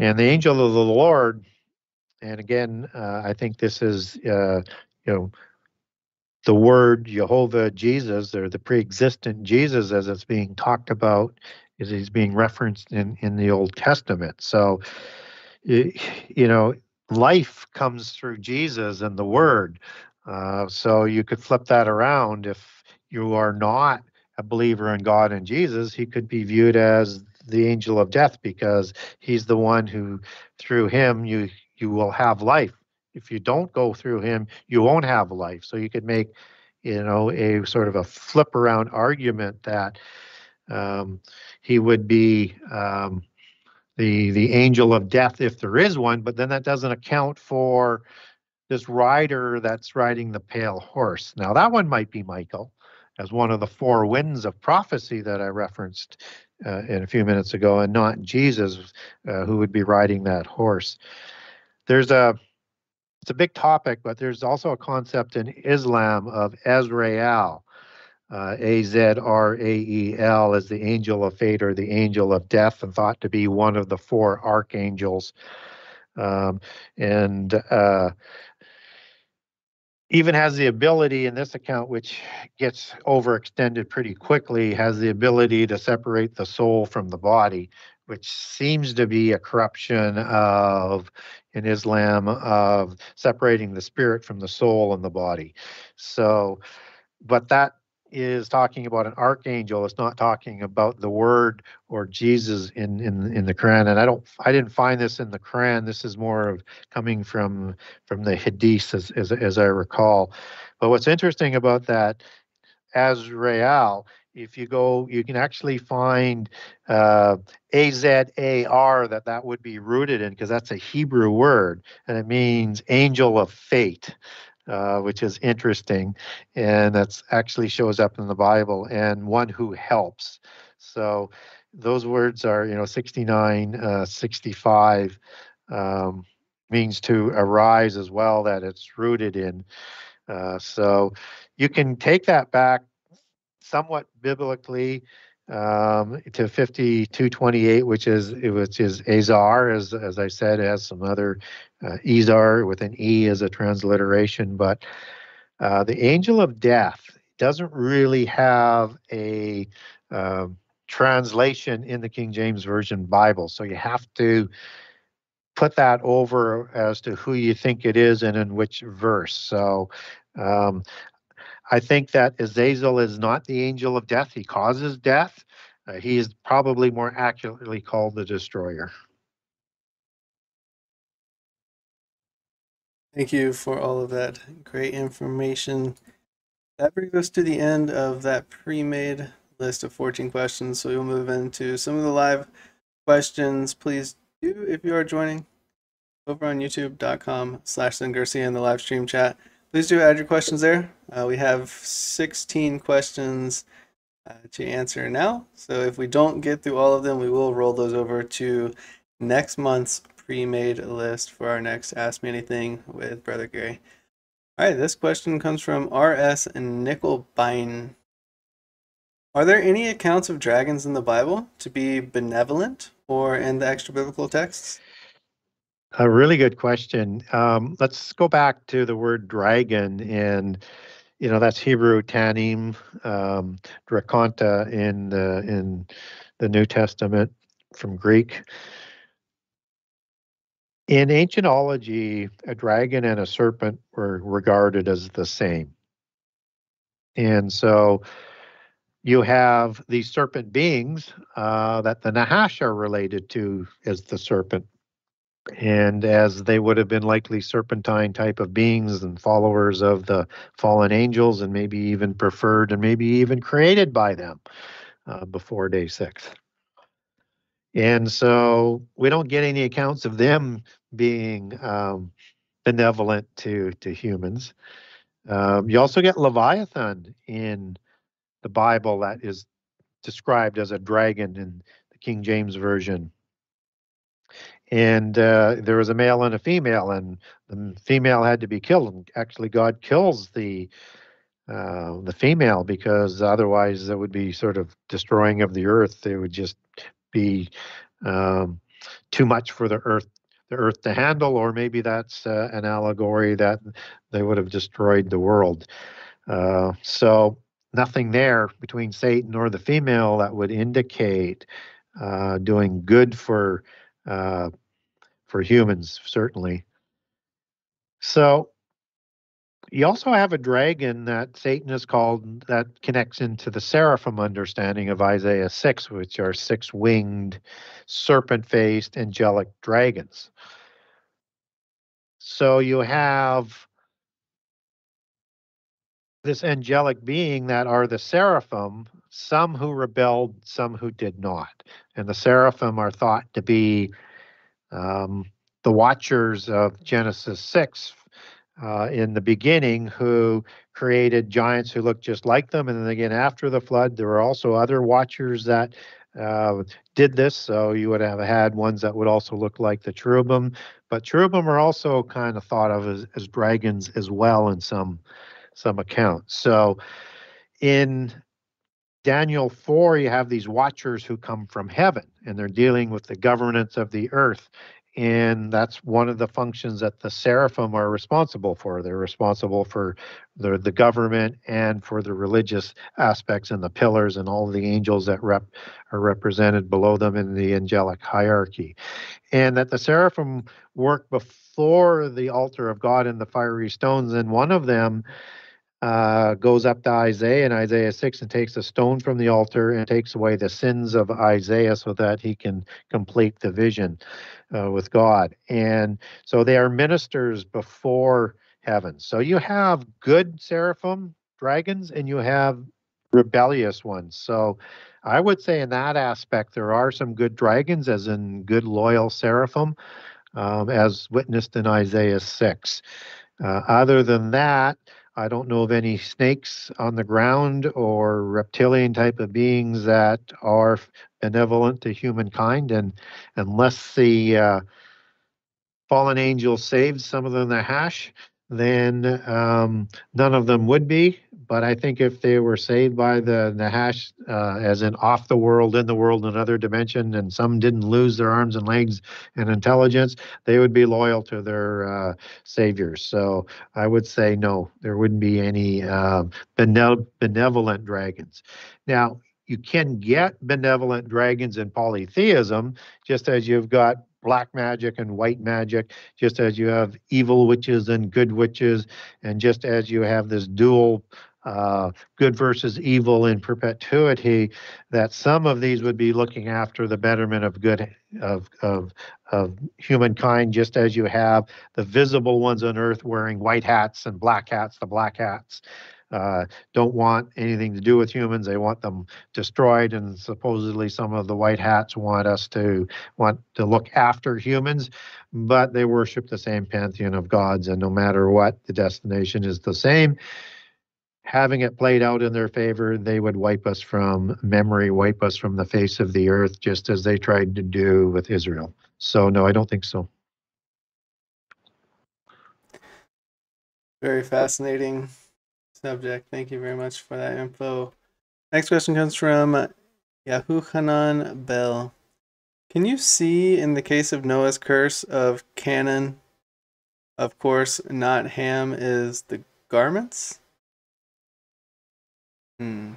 And the angel of the Lord, and again, I think this is, the word Jehovah Jesus, or the pre-existent Jesus as it's being talked about, is he's being referenced in the Old Testament. So, life comes through Jesus and the Word. So you could flip that around. If you are not a believer in God and Jesus, he could be viewed as the angel of death, because he's the one who, through him, you will have life. If you don't go through him, you won't have life. So you could make, a sort of a flip around argument that he would be the angel of death if there is one, but then that doesn't account for this rider that's riding the pale horse. Now, that one might be Michael, as one of the four winds of prophecy that I referenced in a few minutes ago, and not Jesus, who would be riding that horse. It's a big topic, but there's also a concept in Islam of Azrael, Azrael, as the angel of fate or the angel of death, and thought to be one of the four archangels. Even has the ability in this account, which gets overextended pretty quickly, has the ability to separate the soul from the body, which seems to be a corruption in Islam, of separating the spirit from the soul and the body. So, but that is talking about an archangel. It's not talking about the Word or Jesus in the Quran. And I didn't find this in the Quran. This is more of coming from the Hadith, as I recall. But what's interesting about that Azrael, if you go, you can actually find Azar, that would be rooted in, because that's a Hebrew word, and it means angel of fate. Which is interesting, and that's actually shows up in the Bible, and one who helps. So those words are, 69, 65, means to arise as well, that it's rooted in. So you can take that back somewhat biblically to 52:28, which is Azar, as I said, has some other Ezar with an E as a transliteration, but the angel of death doesn't really have a translation in the King James Version Bible, so you have to put that over as to who you think it is and in which verse. So I think that Azazel is not the angel of death. He causes death. He is probably more accurately called the destroyer. Thank you for all of that great information. That brings us to the end of that pre-made list of 14 questions. So we'll move into some of the live questions. Please do, if you are joining over on youtube.com/Zen Garcia in the live stream chat, please do add your questions there. We have 16 questions to answer now. So if we don't get through all of them, we will roll those over to next month's pre-made list for our next Ask Me Anything with Brother Gary. All right, this question comes from R.S. Nickelbein. Are there any accounts of dragons in the Bible to be benevolent or in the extra biblical texts? A really good question. Let's go back to the word dragon, and you know that's Hebrew tanim, draconta in the New Testament from Greek. In ancientology, a dragon and a serpent were regarded as the same, and so you have these serpent beings that the Nahash are related to as the serpent. And as they would have been likely serpentine type of beings and followers of the fallen angels, and maybe even preferred and maybe even created by them before day 6. And so we don't get any accounts of them being benevolent to humans. You also get Leviathan in the Bible that is described as a dragon in the King James Version. And there was a male and a female, and the female had to be killed. And actually, God kills the female, because otherwise it would be sort of destroying of the earth. It would just be too much for the earth to handle, or maybe that's an allegory that they would have destroyed the world. So nothing there between Satan or the female that would indicate doing good for humans, certainly. So you also have a dragon that Satan is called, that connects into the Seraphim understanding of Isaiah 6, which are 6-winged, serpent-faced, angelic dragons. So you have this angelic being that are the Seraphim, some who rebelled, some who did not. And the Seraphim are thought to be the watchers of Genesis 6 in the beginning, who created giants who looked just like them. And then again, after the flood, there were also other watchers that did this. So you would have had ones that would also look like the cherubim. But cherubim are also kind of thought of as dragons as well in some accounts. So in Daniel 4, you have these watchers who come from heaven, and they're dealing with the governance of the earth. And that's one of the functions that the Seraphim are responsible for. They're responsible for the government and for the religious aspects and the pillars and all of the angels that are represented below them in the angelic hierarchy. And that the Seraphim work before the altar of God in the fiery stones, and one of them goes up to Isaiah in Isaiah 6 and takes a stone from the altar and takes away the sins of Isaiah so that he can complete the vision with God. And so they are ministers before heaven. So you have good Seraphim dragons, and you have rebellious ones. So I would say in that aspect, there are some good dragons, as in good loyal Seraphim, as witnessed in Isaiah 6. Other than that, I don't know of any snakes on the ground or reptilian type of beings that are benevolent to humankind. And unless the fallen angel saves some of them the Nahash, then none of them would be. But I think if they were saved by the Nahash, as in off the world, in the world, another dimension, and some didn't lose their arms and legs and intelligence, they would be loyal to their saviors. So I would say no, there wouldn't be any benevolent dragons. Now, you can get benevolent dragons in polytheism, just as you've got black magic and white magic, just as you have evil witches and good witches, and just as you have this dual good versus evil in perpetuity, that some of these would be looking after the betterment of good of humankind, just as you have the visible ones on earth wearing white hats and black hats. The black hats don't want anything to do with humans. They want them destroyed, and supposedly some of the white hats want to look after humans, but they worship the same pantheon of gods, and no matter what, the destination is the same. Having it played out in their favor, they would wipe us from memory, wipe us from the face of the earth, just as they tried to do with Israel. So no, I don't think so. Very fascinating subject. Thank you very much for that info. Next question comes from Yahuchanan Bell. Can you see in the case of Noah's curse of Canaan, of course, not Ham is the garments? I'm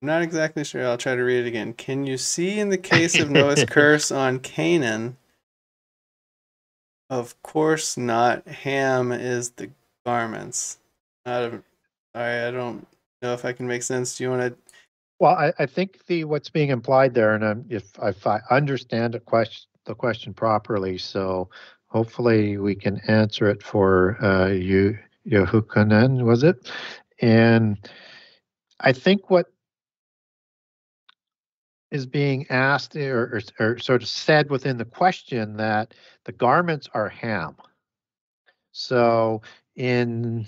not exactly sure. I'll try to read it again. Can you see in the case of Noah's curse on Canaan, of course not, Ham is the garments? I don't know if I can make sense. Do you want to? Well, I think what's being implied there, and if I understand the question properly, so hopefully we can answer it for you, Yehukanan, was it? And I think what is being asked or sort of said within the question, that the garments are Ham. So when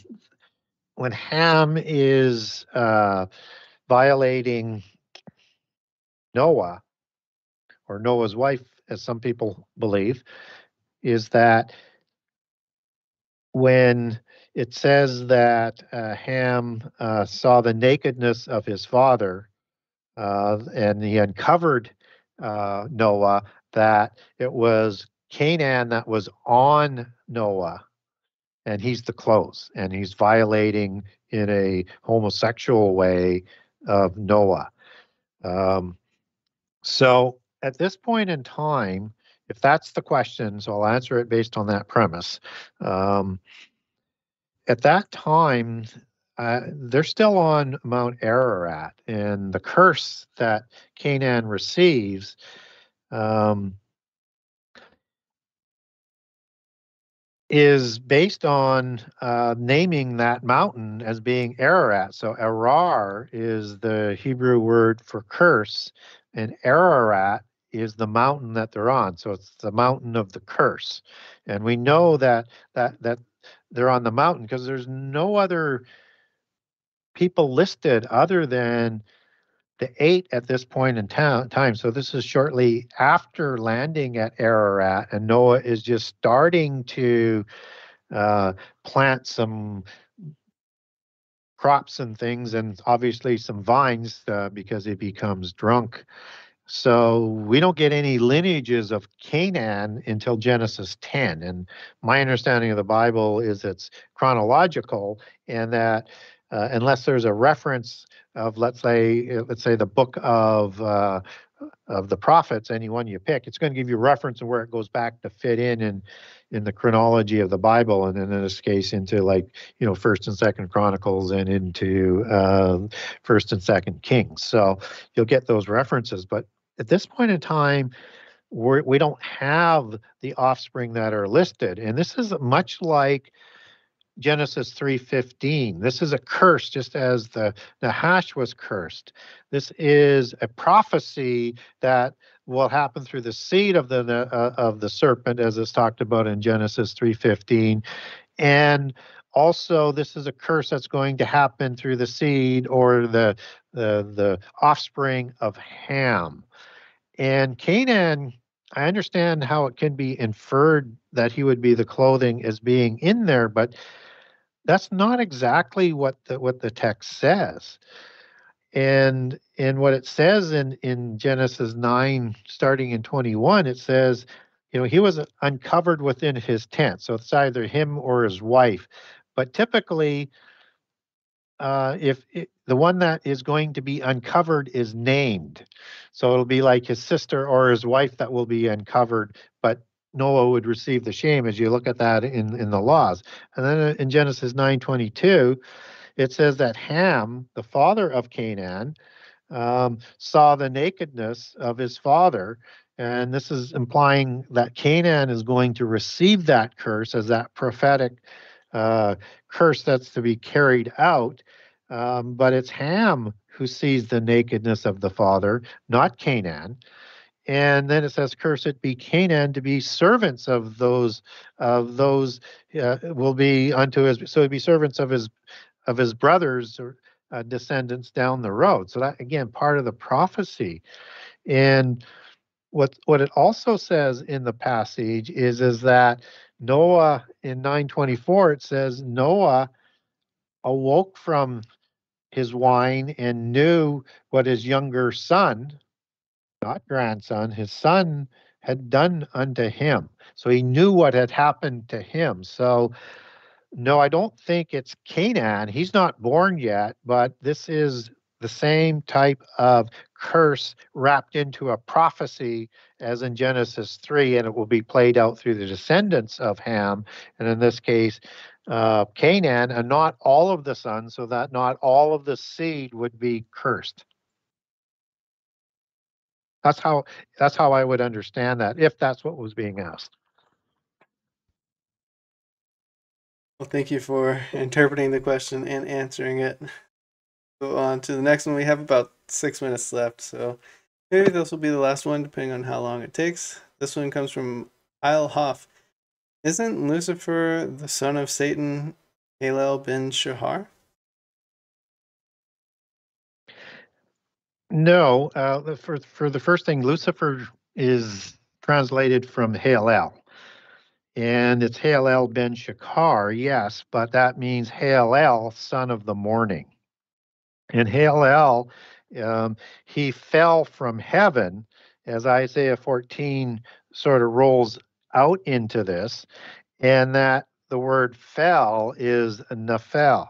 Ham is violating Noah, or Noah's wife, as some people believe, is that when it says that Ham saw the nakedness of his father and he uncovered Noah, that it was Canaan that was on Noah, and he's the clothes, and he's violating in a homosexual way of Noah. So at this point in time, if that's the question, so I'll answer it based on that premise. At that time, they're still on Mount Ararat, and the curse that Canaan receives is based on naming that mountain as being Ararat. So Arar is the Hebrew word for curse, and Ararat is the mountain that they're on. So it's the mountain of the curse. And we know that they're on the mountain because there's no other people listed other than the 8 at this point in time. So this is shortly after landing at Ararat, and Noah is just starting to plant some crops and things, and obviously some vines because he becomes drunk. So we don't get any lineages of Canaan until Genesis 10. And my understanding of the Bible is it's chronological, and that unless there's a reference of, let's say the book of the prophets, any one you pick, it's going to give you reference of where it goes back to fit in the chronology of the Bible, and then in this case into, like, you know, 1st and 2nd Chronicles and into 1st and 2nd Kings. So you'll get those references, but at this point in time, we don't have the offspring that are listed. And this is much like Genesis 3:15. This is a curse, just as the Nahash was cursed. This is a prophecy that will happen through the seed of the serpent, as is talked about in Genesis 3:15. And also, this is a curse that's going to happen through the seed, or the offspring of Ham. And Canaan, I understand how it can be inferred that he would be the clothing as being in there, but that's not exactly what the text says. And what it says in Genesis 9, starting in 21, it says, you know, he was uncovered within his tent. So it's either him or his wife. But typically, the one that is going to be uncovered is named. So it'll be like his sister or his wife that will be uncovered, but Noah would receive the shame as you look at that in the laws. And then in Genesis 9:22, it says that Ham, the father of Canaan, saw the nakedness of his father. And this is implying that Canaan is going to receive that curse as that prophetic curse that's to be carried out. But it's Ham who sees the nakedness of the father, not Canaan. And then it says, "Cursed be Canaan to be servants of those will be unto his." So he'd be servants of his brothers or descendants down the road. So that again, part of the prophecy. And what it also says in the passage is that Noah in 9:24, it says Noah awoke from his wine and knew what his younger son, not grandson, his son had done unto him. So he knew what had happened to him. So no, I don't think it's Canaan. He's not born yet, but this is the same type of curse wrapped into a prophecy as in Genesis 3, and it will be played out through the descendants of Ham, and in this case, Canaan, and not all of the sons, so that not all of the seed would be cursed. That's how I would understand that, if that's what was being asked. Well, thank you for interpreting the question and answering it. Go on to the next one. We have about 6 minutes left, so maybe this will be the last one, depending on how long it takes. This one comes from Isle Hoff. Isn't Lucifer the son of Satan, Helel bin Shahar? No, for the first thing, Lucifer is translated from Helel, and it's Helel ben Shahar, yes, but that means Helel, son of the morning. And Helel, he fell from heaven, as Isaiah 14 sort of rolls out into this, and that the word fell is nephel,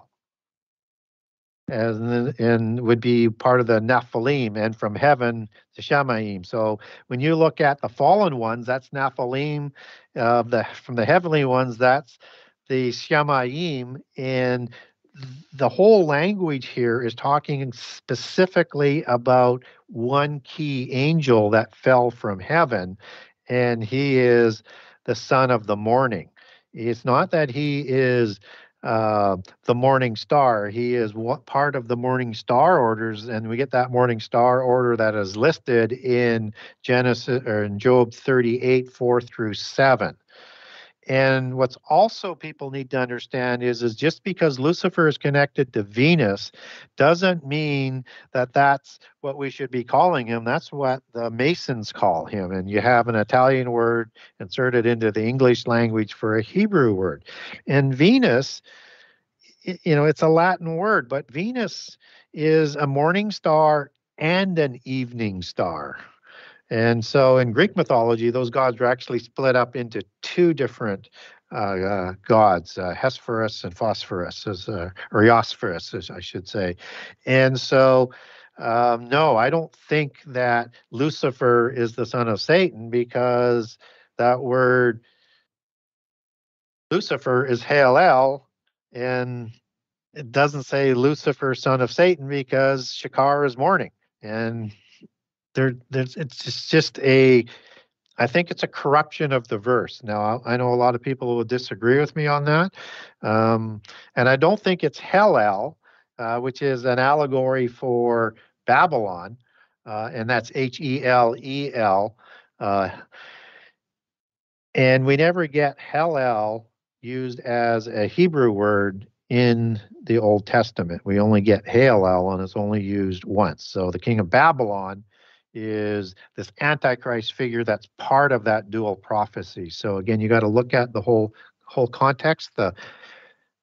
and would be part of the Nephilim, and from heaven to Shemaim. So when you look at the fallen ones, that's Nephilim, from the heavenly ones, that's the Shemaim, and the whole language here is talking specifically about one key angel that fell from heaven, and he is the son of the morning. It's not that he is the morning star. He is what part of the morning star orders, and we get that morning star order that is listed in Genesis or in Job 38, 4 through 7. And what's also people need to understand is just because Lucifer is connected to Venus doesn't mean that that's what we should be calling him. That's what the Masons call him. And you have an Italian word inserted into the English language for a Hebrew word. And Venus, you know, it's a Latin word, but Venus is a morning star and an evening star. And so in Greek mythology, those gods were actually split up into two different gods, Hesperus and Phosphorus, or Eosphorus, as I should say. And so, no, I don't think that Lucifer is the son of Satan, because that word Lucifer is Helel, and it doesn't say Lucifer, son of Satan, because Shahar is morning. And it's just I think it's a corruption of the verse. Now, I know a lot of people will disagree with me on that. And I don't think it's Helel, which is an allegory for Babylon, and that's H-E-L-E-L. And we never get Helel used as a Hebrew word in the Old Testament. We only get Helel, and it's only used once. So the king of Babylon is this Antichrist figure that's part of that dual prophecy. So again, you got to look at the whole context, the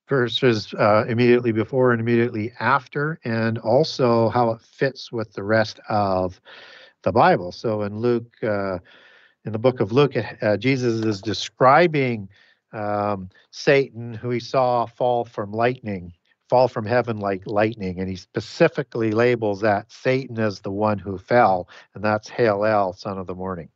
verses immediately before and immediately after, and also how it fits with the rest of the Bible. So in Luke, in the book of Luke, Jesus is describing Satan, who he saw fall from lightning fall from heaven like lightning. And he specifically labels that Satan as the one who fell, and that's Helel, son of the morning.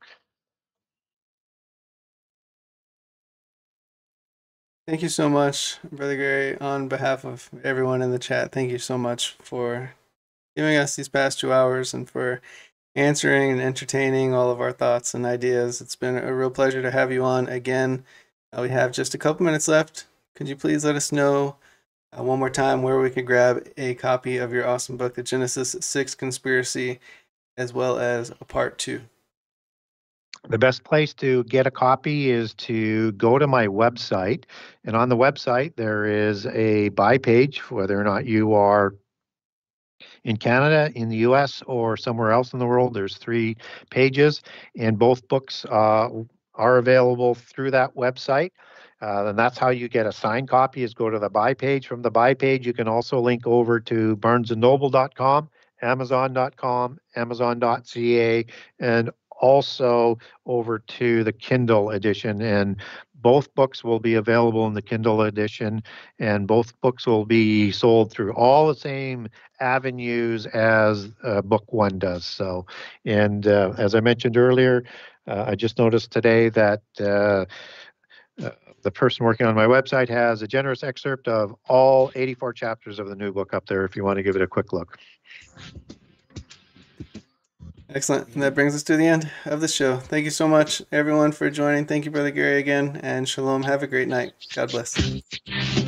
Thank you so much, Brother Gary. On behalf of everyone in the chat, thank you so much for giving us these past 2 hours and for answering and entertaining all of our thoughts and ideas. It's been a real pleasure to have you on again. We have just a couple minutes left. Could you please let us know one more time where we could grab a copy of your awesome book, The Genesis 6 Conspiracy, as well as a part 2? The best place to get a copy is to go to my website. And on the website, there is a buy page, whether or not you are in Canada, in the U.S., or somewhere else in the world. There's 3 pages, and both books are available through that website. And that's how you get a signed copy, is go to the buy page. From the buy page, you can also link over to barnesandnoble.com, amazon.com, amazon.ca, and also over to the Kindle edition. And both books will be available in the Kindle edition, and both books will be sold through all the same avenues as book 1 does. So, and as I mentioned earlier, I just noticed today that the person working on my website has a generous excerpt of all 84 chapters of the new book up there if you want to give it a quick look. Excellent. And that brings us to the end of the show. Thank you so much, everyone, for joining. Thank you, Brother Gary, again, and shalom. Have a great night. God bless.